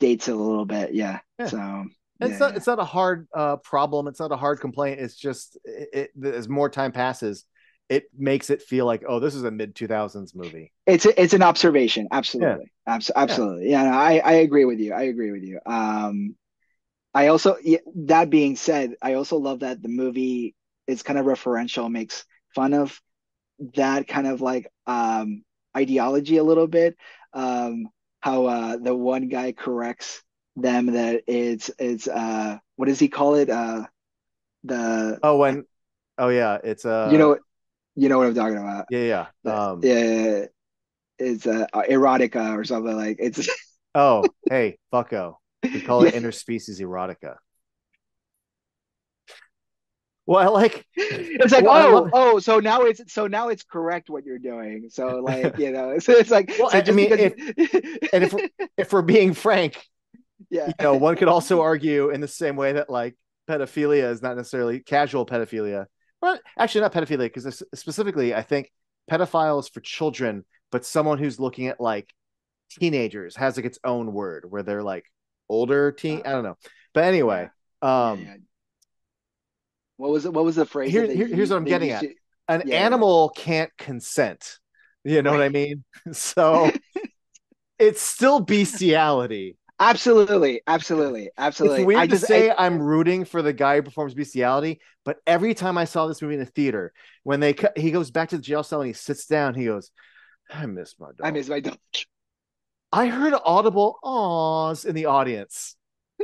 dates it a little bit. Yeah. yeah. So. It's, yeah, not, yeah. it's not a hard uh, problem. It's not a hard complaint. It's just it, it, as more time passes, it makes it feel like, oh, this is a mid two thousands movie. It's a, it's an observation. Absolutely. Yeah. Abs- absolutely. Yeah, yeah no, I, I agree with you. I agree with you. Um, I also, yeah, that being said, I also love that the movie is kind of referential, makes fun of that kind of like um, ideology a little bit. Um, how uh, the one guy corrects them that it's it's uh what does he call it uh the oh when oh yeah it's uh you know you know what I'm talking about yeah yeah um yeah it's uh erotica or something like it's oh hey fucko we call it yeah. interspecies erotica. Well, like it's like well, oh oh so now it's so now it's correct what you're doing, so like you know so it's like well, so I, I mean because... if, and if we're, if we're being frank. Yeah. You know, one could also argue in the same way that like pedophilia is not necessarily casual pedophilia, but actually not pedophilia, because specifically I think pedophiles for children, but someone who's looking at like teenagers has like its own word where they're like older teen. I don't know. But anyway, um, yeah, yeah. what was it? What was the phrase? Here, here, here's what I'm getting at. Should... An yeah, animal yeah. can't consent. You know right. what I mean? So it's still bestiality. Absolutely, absolutely, absolutely. It's weird I to just, say I, I'm rooting for the guy who performs bestiality, but every time I saw this movie in the theater, when they cu- he goes back to the jail cell and he sits down, he goes, "I miss my dog. I miss my dog." I heard audible awws in the audience.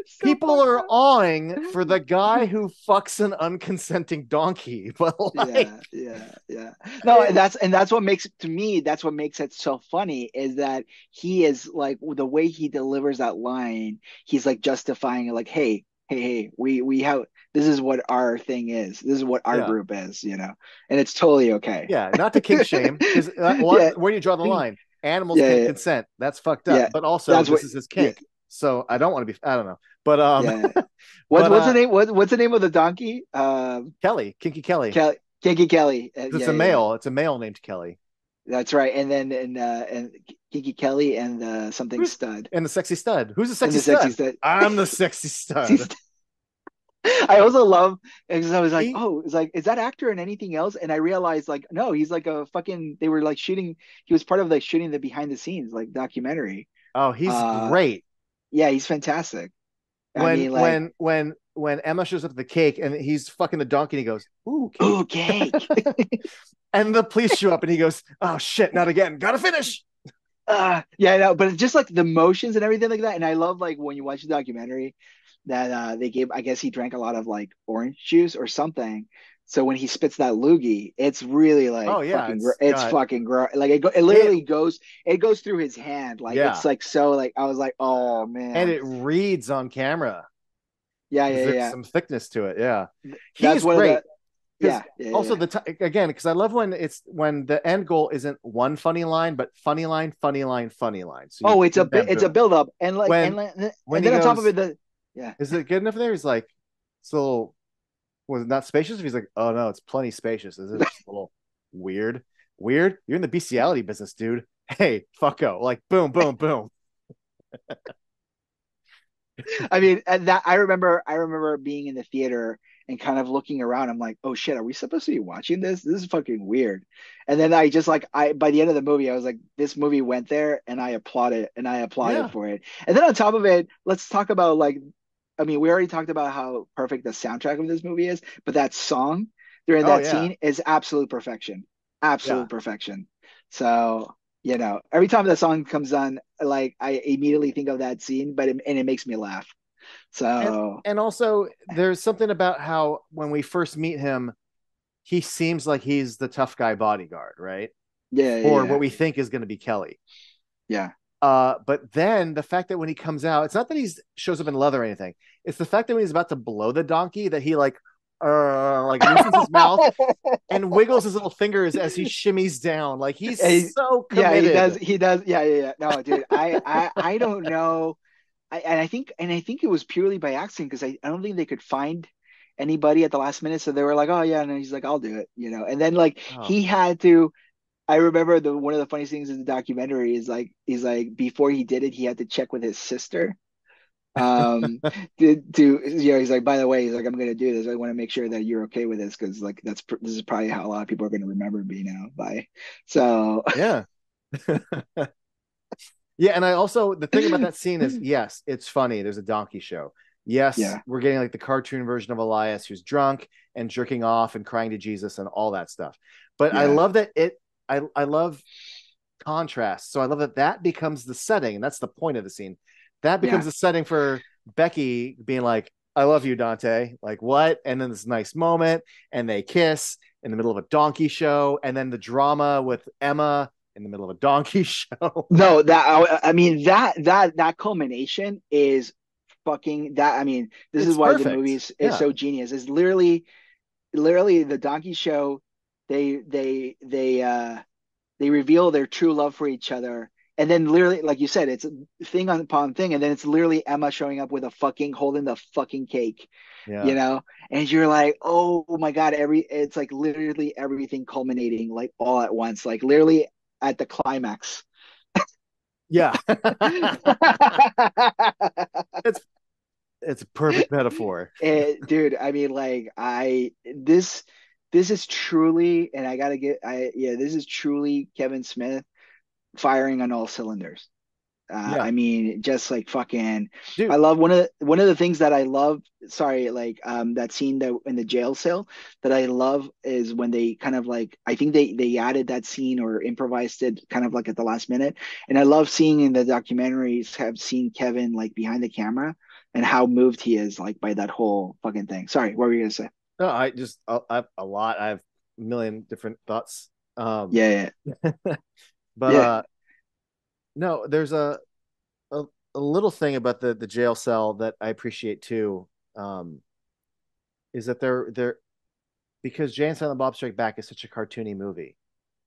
So People fun. are awing for the guy who fucks an unconsenting donkey. But like... yeah, yeah, yeah. No, and that's and that's what makes to me. That's what makes it so funny is that he is like the way he delivers that line. He's like justifying it, like, "Hey, hey, hey, we we have this is what our thing is. This is what our yeah. group is, you know, and it's totally okay." Yeah, not to kink shame. Because uh, yeah. where do you draw the line? Animals yeah, can yeah. consent. That's fucked up. Yeah. But also, that's this what, is his kink. Yeah. So I don't want to be. I don't know, but um, yeah. what, but, what's uh, the name? What, what's the name of the donkey? Um, Kelly, Kinky Kelly, Kelly Kinky Kelly. Uh, it's yeah, a male. Yeah. It's a male named Kelly. That's right. And then and uh, and Kinky Kelly and uh, something Who's, stud and the sexy stud. Who's the sexy, the sexy stud? stud? I'm the sexy stud. I also love because I was like, he, oh, it's like, is that actor in anything else? And I realized, like, no, he's like a fucking. They were like shooting. He was part of like shooting the behind the scenes like documentary. Oh, he's uh, great. Yeah, he's fantastic. When I mean, like, when when when Emma shows up at the cake and he's fucking the donkey and he goes, "Ooh, cake." Ooh, cake. And the police show up and he goes, "Oh shit, not again. Gotta finish." Uh, yeah, I know, but just like the motions and everything like that. And I love like when you watch the documentary that uh, they gave, I guess he drank a lot of like orange juice or something. So when he spits that loogie, it's really like, oh yeah, fucking it's, gro- it's fucking gross. Like it, go- it literally it, goes, it goes through his hand. Like yeah. it's like so. Like I was like, oh man. And it reads on camera. Yeah, yeah, yeah. Some thickness to it. Yeah, he's great. The, yeah, yeah. Also yeah. the t- again because I love when it's when the end goal isn't one funny line, but funny line, funny line, funny line. So oh, it's a bi- it's a build up, and like when, and, like, when and then goes, on top of it, the yeah, is it good enough there? He's like, it's a little. Was it not spacious? If he's like, oh no, it's plenty spacious. Is it just a little weird? Weird? You're in the bestiality business, dude. Hey, fucko. Like, boom, boom, boom. I mean, and that I remember. I remember being in the theater and kind of looking around. I'm like, oh shit, are we supposed to be watching this? This is fucking weird. And then I just like, I by the end of the movie, I was like, this movie went there, and I applauded, and I applauded yeah. for it. And then on top of it, let's talk about like. I mean, we already talked about how perfect the soundtrack of this movie is, but that song during that oh, yeah. scene is absolute perfection, absolute yeah. perfection. So, you know, every time that song comes on, like I immediately think of that scene, but it, and it makes me laugh. So, and, and also there's something about how when we first meet him, he seems like he's the tough guy bodyguard, right? Yeah. Or yeah. what we think is going to be Kelly. Yeah. Uh, but then the fact that when he comes out, it's not that he shows up in leather or anything. It's the fact that when he's about to blow the donkey that he like uh, like loosens his mouth and wiggles his little fingers as he shimmies down. Like he's, he's so committed. Yeah, he does. He does. Yeah, yeah, yeah. No, dude, I, I, I don't know. I, and I think, and I think it was purely by accident because I, I don't think they could find anybody at the last minute, so they were like, "Oh yeah," and he's like, "I'll do it," you know. And then like oh. he had to. I remember the one of the funniest things in the documentary is like is like before he did it, he had to check with his sister. um to, to you know he's like, by the way, he's like, I'm gonna do this, I want to make sure that you're okay with this, because like that's this is probably how a lot of people are going to remember me now by. So yeah. Yeah, and I also, the thing about that scene is, yes, it's funny, there's a donkey show, yes, yeah. we're getting like the cartoon version of Elias who's drunk and jerking off and crying to Jesus and all that stuff, but yeah. I love that it I I love contrast, so I love that that becomes the setting, and that's the point of the scene. That becomes yeah. a setting for Becky being like, I love you, Dante. Like, what? And then this nice moment, and they kiss in the middle of a donkey show, and then the drama with Emma in the middle of a donkey show. No, that I mean that that that culmination is fucking that. I mean, this it's is why perfect. The movie is, is yeah. so genius. It's literally, literally the donkey show. They they they uh, they reveal their true love for each other. And then literally, like you said, it's thing upon thing. And then it's literally Emma showing up with a fucking, holding the fucking cake, yeah. you know? And you're like, oh my God, every, it's like literally everything culminating like all at once, like literally at the climax. Yeah. it's it's a perfect metaphor. It, dude, I mean, like I, this, this is truly, and I gotta get, I, yeah, this is truly Kevin Smith firing on all cylinders. uh, yeah. I mean, just like fucking dude. I love one of the, one of the things that I love sorry like um that scene that in the jail cell that I love is when they kind of like, I think they they added that scene or improvised it kind of like at the last minute, and I love seeing in the documentaries have seen Kevin like behind the camera and how moved he is like by that whole fucking thing. Sorry, what were you gonna say? No, I just I, I have a lot I have a million different thoughts. um yeah, yeah. But yeah. uh, no, there's a, a a little thing about the, the jail cell that I appreciate too, um, is that they're they're because Jay and Silent Bob Strike Back is such a cartoony movie,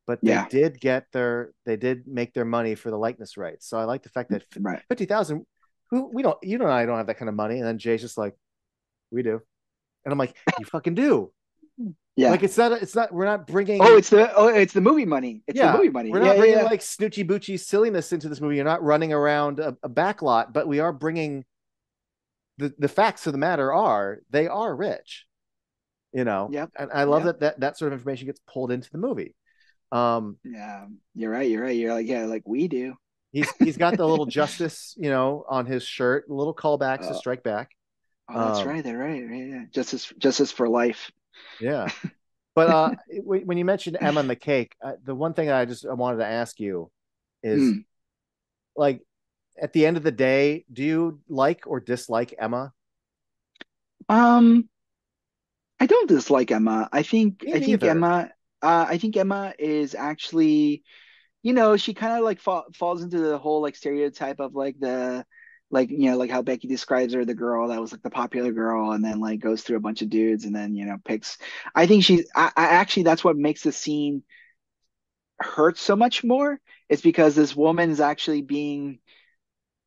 but yeah. they did get their they did make their money for the likeness rights. So I like the fact that right. fifty thousand, who we don't you and I don't have that kind of money, and then Jay's just like, we do, and I'm like, you fucking do. Yeah, like it's not, it's not. We're not bringing. Oh, it's the oh, it's the movie money. It's yeah. the movie money. We're not yeah, bringing yeah, yeah. like snoochie boochie silliness into this movie. You're not running around a, a backlot, but we are bringing. The, the facts of the matter are they are rich, you know. Yeah, and I love yeah. that, that that sort of information gets pulled into the movie. Um, yeah, you're right. You're right. You're like yeah, like we do. He's he's got the little justice, you know, on his shirt. Little callbacks oh. to Strike Back. Oh, that's um, right. They're right. Right. Yeah. Justice, justice for life. Yeah, but uh, when you mentioned Emma and the cake, uh, the one thing I just I wanted to ask you is, mm. like, at the end of the day, do you like or dislike Emma? Um, I don't dislike Emma. I think Me I neither. think Emma. Uh, I think Emma is actually, you know, she kind of like fa- falls into the whole like stereotype of like the. Like, you know, like how Becky describes her, the girl that was like the popular girl and then like goes through a bunch of dudes and then, you know, picks. I think she's I, I actually that's what makes the scene hurt so much more. It's because this woman is actually being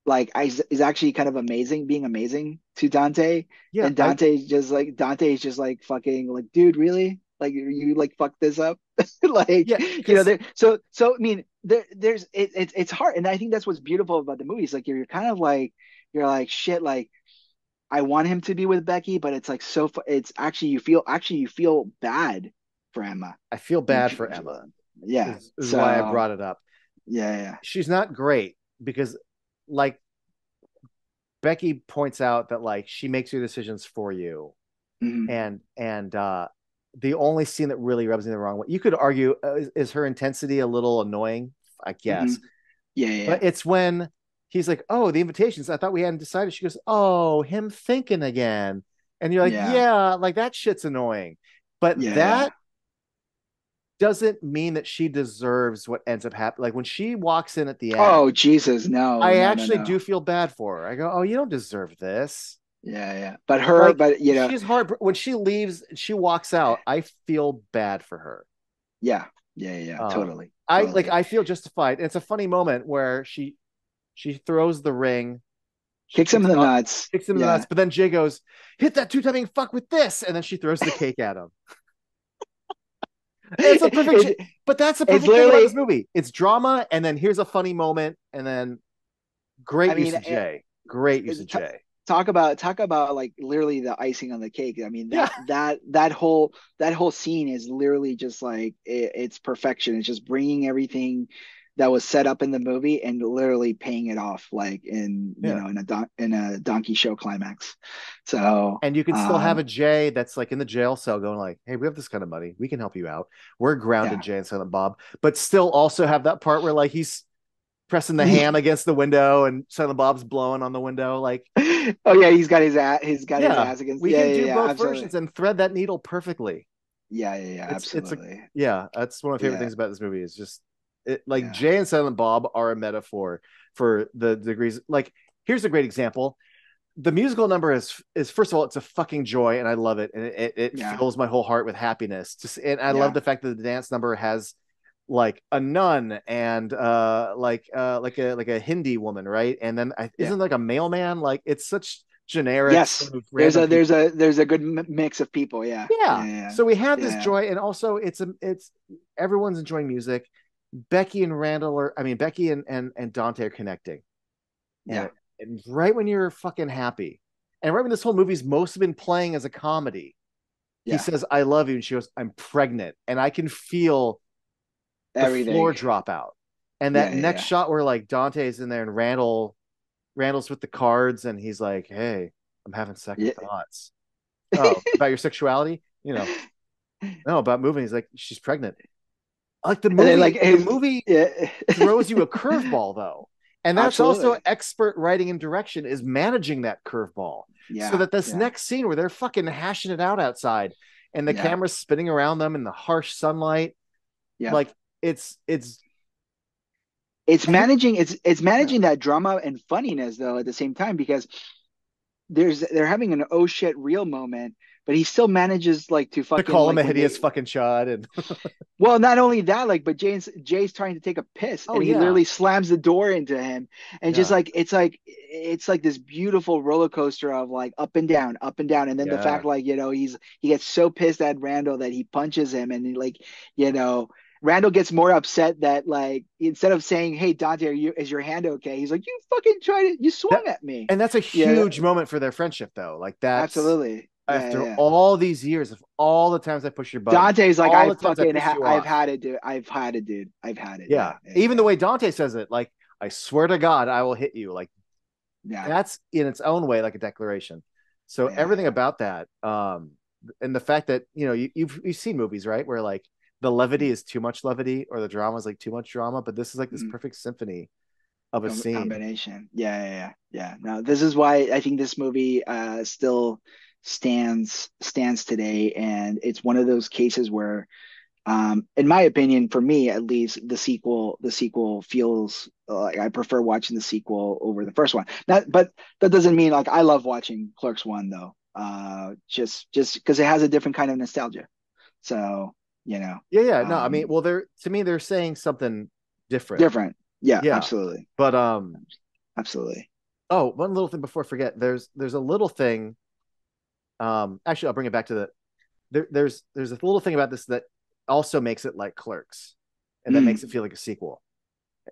like is actually kind of amazing, being amazing to Dante. Yeah, and Dante's I... just like Dante's just like fucking like, dude, really? Like you like fucked this up. Like, yeah, you know, so so I mean, there, there's it, it, it's hard, and I think that's what's beautiful about the movie. It's like you're, you're kind of like you're like shit. Like I want him to be with Becky, but it's like so. It's actually you feel actually you feel bad for Emma. I feel bad for Emma. Yeah, is, is so, why I brought it up. Yeah, yeah, she's not great because, like, Becky points out that like she makes your decisions for you, mm-hmm. and and uh the only scene that really rubs me the wrong way, you could argue, uh, is, is her intensity a little annoying, I guess. Mm-hmm. Yeah, yeah. But it's when he's like, "Oh, the invitations. I thought we hadn't decided." She goes, "Oh, him thinking again." And you're like, "Yeah, yeah like that shit's annoying." But yeah. that doesn't mean that she deserves what ends up happening. Like when she walks in at the end. Oh Jesus, no! I no, actually no, no. do feel bad for her. I go, "Oh, you don't deserve this." Yeah, yeah. But her, like, but you know, she's hard when she leaves. She walks out. I feel bad for her. Yeah, yeah, yeah. Um, totally. I totally. like. I feel justified. It's a funny moment where she she throws the ring, kicks him in the nuts, kicks him in yeah. the nuts. But then Jay goes, "Hit that two-timing fuck with this," and then she throws the cake at him. It's a perfect. It, but that's the perfect thing about this movie. It's drama, and then here's a funny moment, and then great I use mean, of Jay. It, great use it, of Jay. Talk about talk about like literally the icing on the cake. I mean that yeah. that that whole that whole scene is literally just like it, it's perfection. It's just bringing everything that was set up in the movie and literally paying it off like in yeah. you know in a don- in a donkey show climax. So and you can still um, have a Jay that's like in the jail cell going like, "Hey, we have this kind of money. We can help you out. We're grounded, yeah. Jay and Silent Bob," but still also have that part where like he's pressing the ham against the window and Silent Bob's blowing on the window like oh yeah he's got his ass he's got yeah. his ass against we yeah, can yeah, do yeah, both absolutely. versions and thread that needle perfectly. yeah yeah yeah it's, absolutely it's a, yeah that's one of my favorite yeah. things about this movie is just it, like yeah. Jay and Silent Bob are a metaphor for the degrees. Like here's a great example. The musical number is is first of all it's a fucking joy and I love it and it, it, it yeah. fills my whole heart with happiness just and I yeah. love the fact that the dance number has like a nun and uh like uh like a like a Hindi woman, right? And then I, isn't yeah. like a mailman. Like it's such generic. Yes, there's a there's people. a there's a good mix of people. Yeah, yeah. yeah, yeah. So we have yeah. this joy, and also it's a it's everyone's enjoying music. Becky and Randall are. I mean, Becky and and, and Dante are connecting. Yeah, and, and right when you're fucking happy, and right when this whole movie's mostly been playing as a comedy, yeah. he says, "I love you," and she goes, "I'm pregnant," and I can feel. The Everything. floor dropout, and that yeah, next yeah. shot where like Dante's in there and Randall, Randall's with the cards, and he's like, "Hey, I'm having second yeah. thoughts oh, about your sexuality, you know, no about moving." He's like, "She's pregnant." Like the movie, like the movie yeah. throws you a curveball though, and that's Absolutely. also expert writing and direction is managing that curveball, yeah, so that this yeah. next scene where they're fucking hashing it out outside, and the yeah. camera's spinning around them in the harsh sunlight, yeah, like. It's it's it's managing it's it's managing yeah. that drama and funniness though at the same time because there's they're having an oh shit real moment, but he still manages like to fucking to call like, him a hideous they, fucking chud and well not only that like but Jay's Jay's trying to take a piss oh, and he yeah. literally slams the door into him and yeah. just like it's like it's like this beautiful roller coaster of like up and down up and down and then yeah. the fact like you know he's he gets so pissed at Randall that he punches him and he, like you know. Randall gets more upset that, like, instead of saying, "Hey, Dante, are you, is your hand okay?" He's like, "You fucking tried it. You swung that, at me." And that's a huge yeah. moment for their friendship, though. Like that, absolutely. After yeah, yeah. all these years of all the times I push your button, Dante's like, "I fucking, I ha- I've had it, dude. I've had it, dude. I've had it." Yeah. yeah. Even the way Dante says it, like, "I swear to God, I will hit you." Like, yeah. that's in its own way like a declaration. So yeah. everything about that, um, and the fact that you know you, you've you've seen movies, right, where like. The levity is too much levity, or the drama is like too much drama. But this is like this mm. perfect symphony of a Com- scene combination. Yeah, yeah, yeah, yeah. No, this is why I think this movie uh, still stands stands today, and it's one of those cases where, um, in my opinion, for me at least, the sequel the sequel feels like I prefer watching the sequel over the first one. Not, but that doesn't mean like I love watching Clerks one though. Uh, just just because it has a different kind of nostalgia. So. You know, yeah, yeah, no, um, I mean, well, they're to me, they're saying something different, different, yeah, yeah, absolutely. But, um, absolutely. Oh, one little thing before I forget, there's there's a little thing. Um, actually, I'll bring it back to the there, there's there's a little thing about this that also makes it like Clerks, and that mm. makes it feel like a sequel.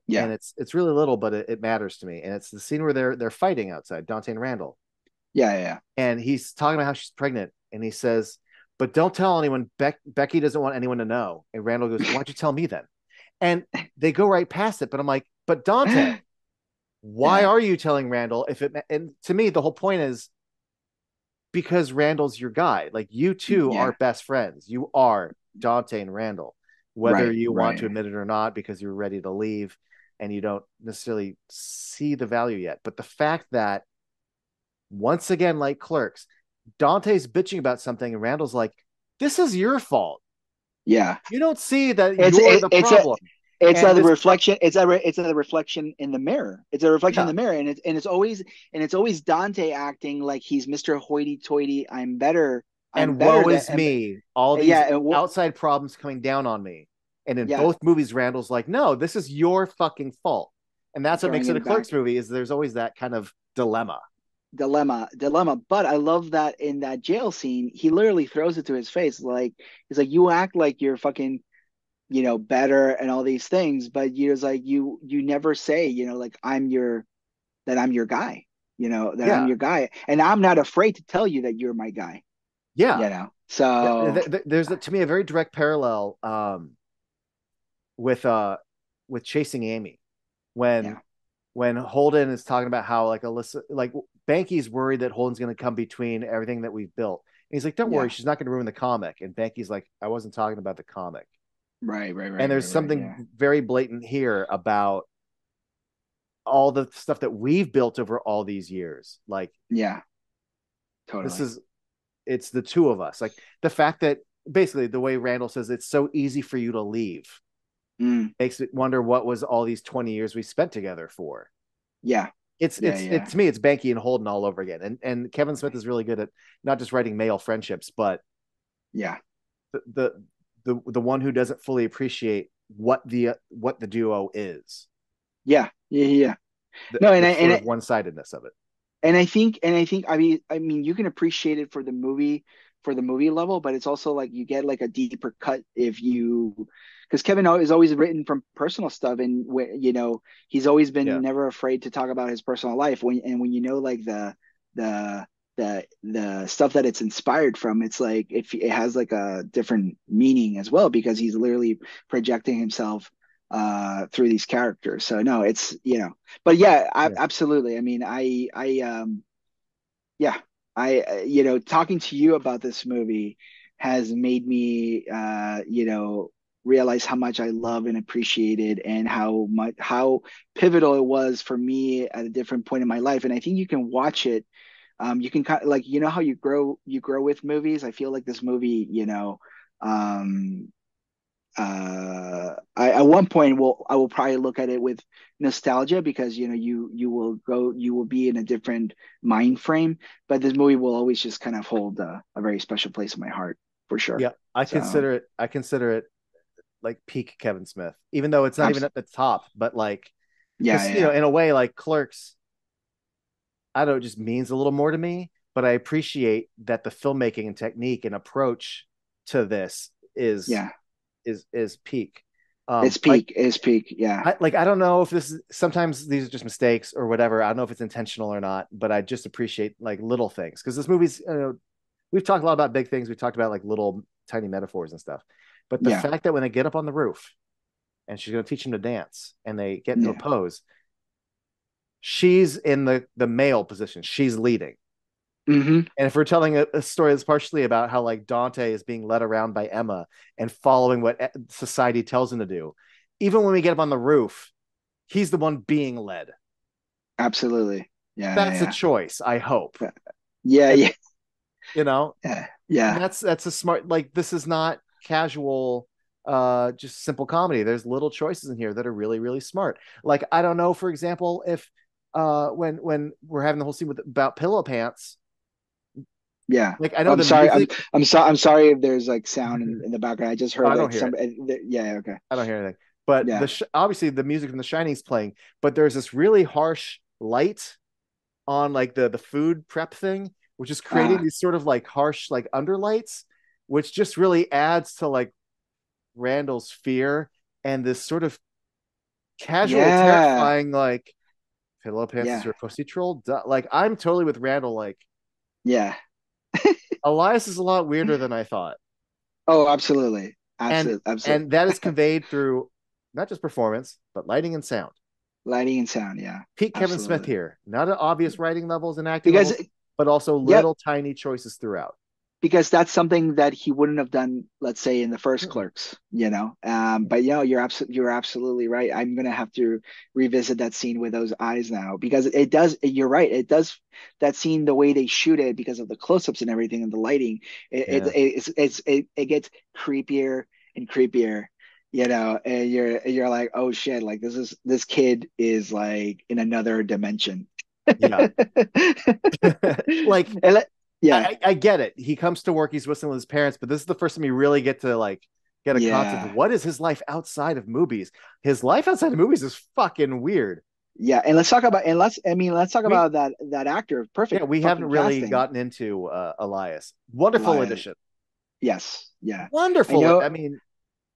Yeah, and it's it's really little, but it, it matters to me, and it's the scene where they're they're fighting outside, Dante and Randall. Yeah, yeah, and he's talking about how she's pregnant, and he says. But don't tell anyone. Be- Becky doesn't want anyone to know. And Randall goes, "Why don't you tell me then?" And they go right past it. But I'm like, but Dante, why are you telling Randall if it? Ma-? And to me, the whole point is because Randall's your guy. Like you two yeah. are best friends. You are Dante and Randall, whether right, you right. want to admit it or not, because you're ready to leave and you don't necessarily see the value yet. But the fact that once again, like Clerks. Dante's bitching about something and Randall's like, "This is your fault." Yeah. You don't see that it's, you're it, the it's problem. A, It's a reflection. It's a it's a reflection in the mirror. It's a reflection yeah. in the mirror, and it's and it's always and it's always Dante acting like he's Mister Hoity-toity. I'm better. I'm and better woe is em- me. All these yeah, wo- outside problems coming down on me. And in yeah. both movies, Randall's like, "No, this is your fucking fault." And that's Throwing what makes it a Clerks back. movie. Is there's always that kind of dilemma. Dilemma, dilemma. But I love that in that jail scene, he literally throws it to his face. Like he's like, "You act like you're fucking, you know, better and all these things, but you're like, you you never say, you know, like I'm your, that I'm your guy, you know, that yeah. I'm your guy, and I'm not afraid to tell you that you're my guy." Yeah, you know. So yeah. there's to me a very direct parallel um, with uh with Chasing Amy, when yeah. when Holden is talking about how like Alyssa, like Banky's worried that Holden's going to come between everything that we've built, and he's like, "Don't yeah. worry, she's not going to ruin the comic." And Banky's like, "I wasn't talking about the comic." Right, right, right. And there's right, something right, yeah. very blatant here about all the stuff that we've built over all these years. Like, yeah, totally. This is, it's the two of us. Like the fact that basically the way Randall says it's so easy for you to leave mm. makes me wonder what was all these twenty years we spent together for. Yeah, it's yeah, it's yeah. It, to me it's Banky and Holden all over again. And and Kevin Smith is really good at not just writing male friendships, but yeah, the. the the the one who doesn't fully appreciate what the uh, what the duo is. Yeah, yeah, yeah. The, no, and the I, sort and of I, one-sidedness of it. And I think, and I think, I mean, I mean, you can appreciate it for the movie, for the movie level, but it's also like you get like a deeper cut if you, because Kevin is always written from personal stuff, and you know he's always been yeah. never afraid to talk about his personal life. When and when you know like the the. the the stuff that it's inspired from, it's like it, it has like a different meaning as well, because he's literally projecting himself uh through these characters. So no, it's, you know, but yeah, I, yeah. absolutely. I mean, I I um yeah I you know, talking to you about this movie has made me uh you know realize how much I love and appreciated, and how much how pivotal it was for me at a different point in my life. And I think you can watch it. Um, you can kind of like, you know how you grow, you grow with movies. I feel like this movie, you know, um, uh, I, at one point will I will probably look at it with nostalgia, because you know you you will go you will be in a different mind frame. But this movie will always just kind of hold a, a very special place in my heart for sure. Yeah, I so, consider it. I consider it like peak Kevin Smith, even though it's not absolutely. even at the top. But like, yeah, yeah, you know, in a way, like Clerks. I don't know, it just means a little more to me, but I appreciate that the filmmaking and technique and approach to this is yeah. is is peak. Um, it's peak, like, it's peak, yeah. I, like, I don't know if this is, sometimes these are just mistakes or whatever. I don't know if it's intentional or not, but I just appreciate like little things. Because this movie's, you know, we've talked a lot about big things. We've talked about like little tiny metaphors and stuff. But the yeah. fact that when they get up on the roof and she's going to teach them to dance and they get into yeah. a pose, she's in the, the male position. She's leading. Mm-hmm. And if we're telling a, a story that's partially about how like Dante is being led around by Emma and following what society tells him to do, even when we get up on the roof, he's the one being led. Absolutely. Yeah. That's yeah, yeah. a choice, I hope. Yeah. And, yeah. You know? Yeah. yeah. That's, that's a smart, like, this is not casual, uh, just simple comedy. There's little choices in here that are really, really smart. Like, I don't know, for example, if, Uh, when when we're having the whole scene with about pillow pants, yeah. Like I know. I'm the sorry. Music... I'm, I'm sorry. I'm sorry if there's like sound in, in the background. I just heard. I don't like, hear some... it. Yeah. Okay. I don't hear anything. But yeah. the sh- obviously the music from The Shining is playing. But there's this really harsh light on like the the food prep thing, which is creating uh, these sort of like harsh like underlights, which just really adds to like Randall's fear and this sort of casual, yeah. terrifying like. Pillow pants yeah. is your pussy troll. Like, I'm totally with Randall. Like, yeah, Elias is a lot weirder than I thought. Oh, absolutely, absolutely, and, absolutely. And that is conveyed through not just performance, but lighting and sound. Lighting and sound, yeah. Pete Kevin Smith here, not at obvious writing levels and acting, because, levels, but also little yep. tiny choices throughout. Because that's something that he wouldn't have done, let's say, in the first Clerks, you know. Um, but you know, you're absolutely you're absolutely right. I'm gonna have to revisit that scene with those eyes now, because it does. You're right. It does that scene the way they shoot it, because of the close-ups and everything and the lighting. It yeah. it, it, it's, it's, it it gets creepier and creepier you know, and you're you're like, oh shit, like this is this kid is like in another dimension. Yeah. Like, and let, yeah, I, I get it. He comes to work, he's whistling with his parents, but this is the first time you really get to like get a yeah. concept of what is his life outside of movies. His life outside of movies is fucking weird. Yeah, and let's talk about and let's I mean let's talk we, about that that actor. Perfect. Yeah, we haven't really casting. gotten into uh, Elias. Wonderful Elias. Addition. Yes. Yeah. Wonderful. I, know, I mean,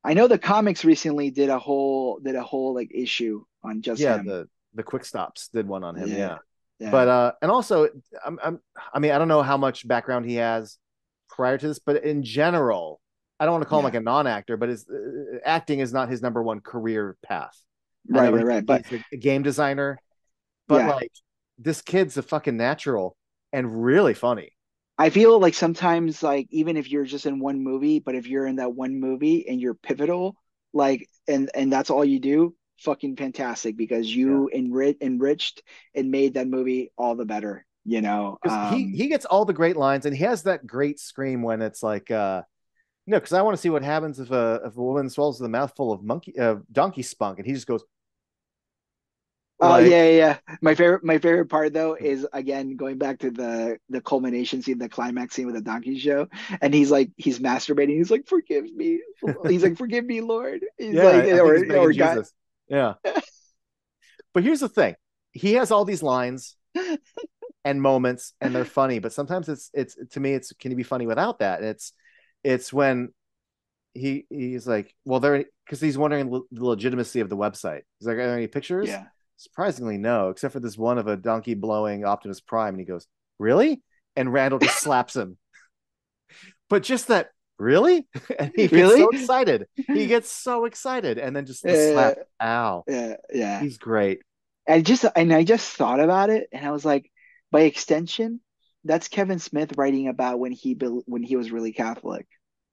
I know the comics recently did a whole did a whole like issue on just yeah him. the the quick stops did one on him. Yeah. yeah. yeah. But uh, and also I'm I'm I mean I don't know how much background he has prior to this, but in general, I don't want to call yeah. him like a non-actor, but his uh, acting is not his number one career path. Right, right, right. But a game designer, but yeah. like this kid's a fucking natural and really funny. I feel like sometimes, like even if you're just in one movie, but if you're in that one movie and you're pivotal, like and and that's all you do, fucking fantastic, because you yeah. enri- enriched and made that movie all the better. You know, um, he he gets all the great lines, and he has that great scream when it's like, uh, no, because I want to see what happens if a if a woman swallows the mouthful of monkey uh, donkey spunk, and he just goes. Oh like, yeah, yeah. My favorite, my favorite part though is again going back to the the culmination scene, the climax scene with the donkey show, and he's like he's masturbating. He's like, "Forgive me." He's like, "Forgive me, Lord." He's yeah, like, I or, think he's or God. Jesus. Yeah. But here's the thing: he has all these lines and moments, and they're funny. But sometimes it's it's to me, it's can it be funny without that? And it's it's when he he's like, well, there because he's wondering le- the legitimacy of the website. He's like, "Are there any pictures?" Yeah. Surprisingly, no, except for this one of a donkey blowing Optimus Prime, and he goes, "Really?" And Randall just slaps him. But just that, really? And he really? gets so excited. He gets so excited, and then just the yeah, slap. Ow! Yeah, yeah. He's great. And just and I just thought about it, and I was like, by extension, that's Kevin Smith writing about when he when he was really Catholic.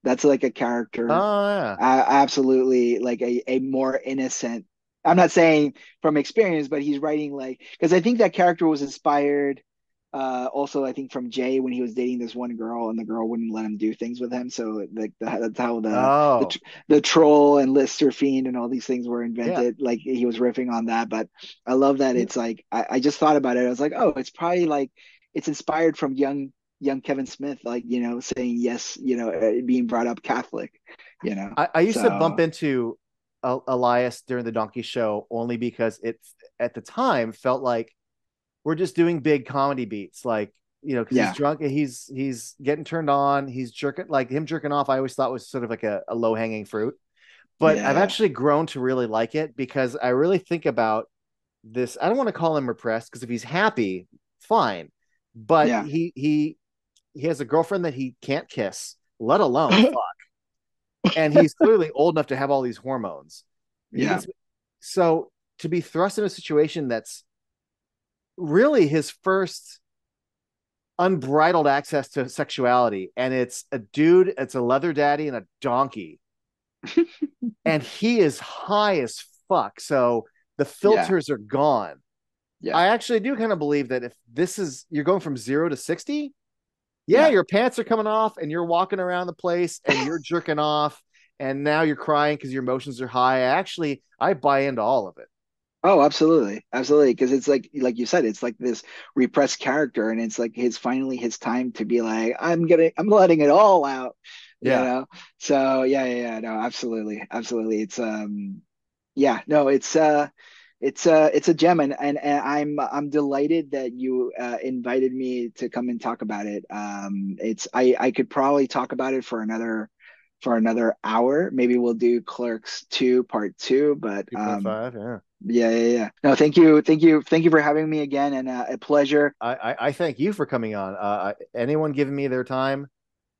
That's like a character. Oh yeah, uh, absolutely, like a a more innocent. I'm not saying from experience, but he's writing like because I think that character was inspired. Uh, also, I think from Jay when he was dating this one girl and the girl wouldn't let him do things with him. So like that's how the oh. the, tr- the troll and Lister Fiend and all these things were invented. Yeah. Like he was riffing on that. But I love that yeah. it's like I, I just thought about it. I was like, oh, it's probably like it's inspired from young young Kevin Smith, like you know, saying yes, you know, being brought up Catholic. You know, I, I used so, to bump into. Elias during the donkey show only because it's at the time felt like we're just doing big comedy beats, like you know, because yeah. he's drunk and he's he's getting turned on, he's jerking like him jerking off. I always thought was sort of like a, a low hanging fruit, but yeah. I've actually grown to really like it because I really think about this. I don't want to call him repressed because if he's happy, fine, but yeah. he he he has a girlfriend that he can't kiss, let alone fuck. And he's clearly old enough to have all these hormones. Yeah. So to be thrust in a situation that's really his first unbridled access to sexuality. And it's a dude, it's a leather daddy and a donkey. And he is high as fuck. So the filters yeah. are gone. Yeah. I actually do kind of believe that if this is, you're going from zero to sixty, Yeah, yeah, your pants are coming off and you're walking around the place and you're jerking off and now you're crying because your emotions are high. Actually, I buy into all of it. Oh, absolutely. Absolutely. Because it's like, like you said, it's like this repressed character and it's like his finally his time to be like, I'm gonna, I'm letting it all out. Yeah. You know? So yeah, yeah, yeah. No, absolutely. Absolutely. It's, um, yeah, no, it's, uh, It's a it's a gem, and, and, and I'm I'm delighted that you uh, invited me to come and talk about it. Um, it's I, I could probably talk about it for another for another hour. Maybe we'll do Clerks two Part Two, but um, five, yeah. yeah, yeah, yeah. No, thank you, thank you, thank you for having me again, and uh, a pleasure. I, I, I thank you for coming on. Uh, anyone giving me their time,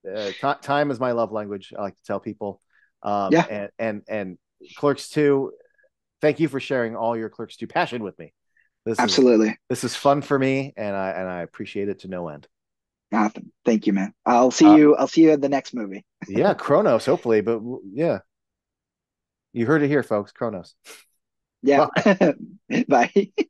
uh, t- time is my love language. I like to tell people. Um, yeah, and and, and Clerks two. Thank you for sharing all your Clerks two passion with me. This Absolutely. Is, this is fun for me, and I and I appreciate it to no end. Awesome. Thank you, man. I'll see um, you. I'll see you at the next movie. Yeah, Cronos, hopefully. But yeah, you heard it here, folks. Cronos. Yeah. Bye. Bye.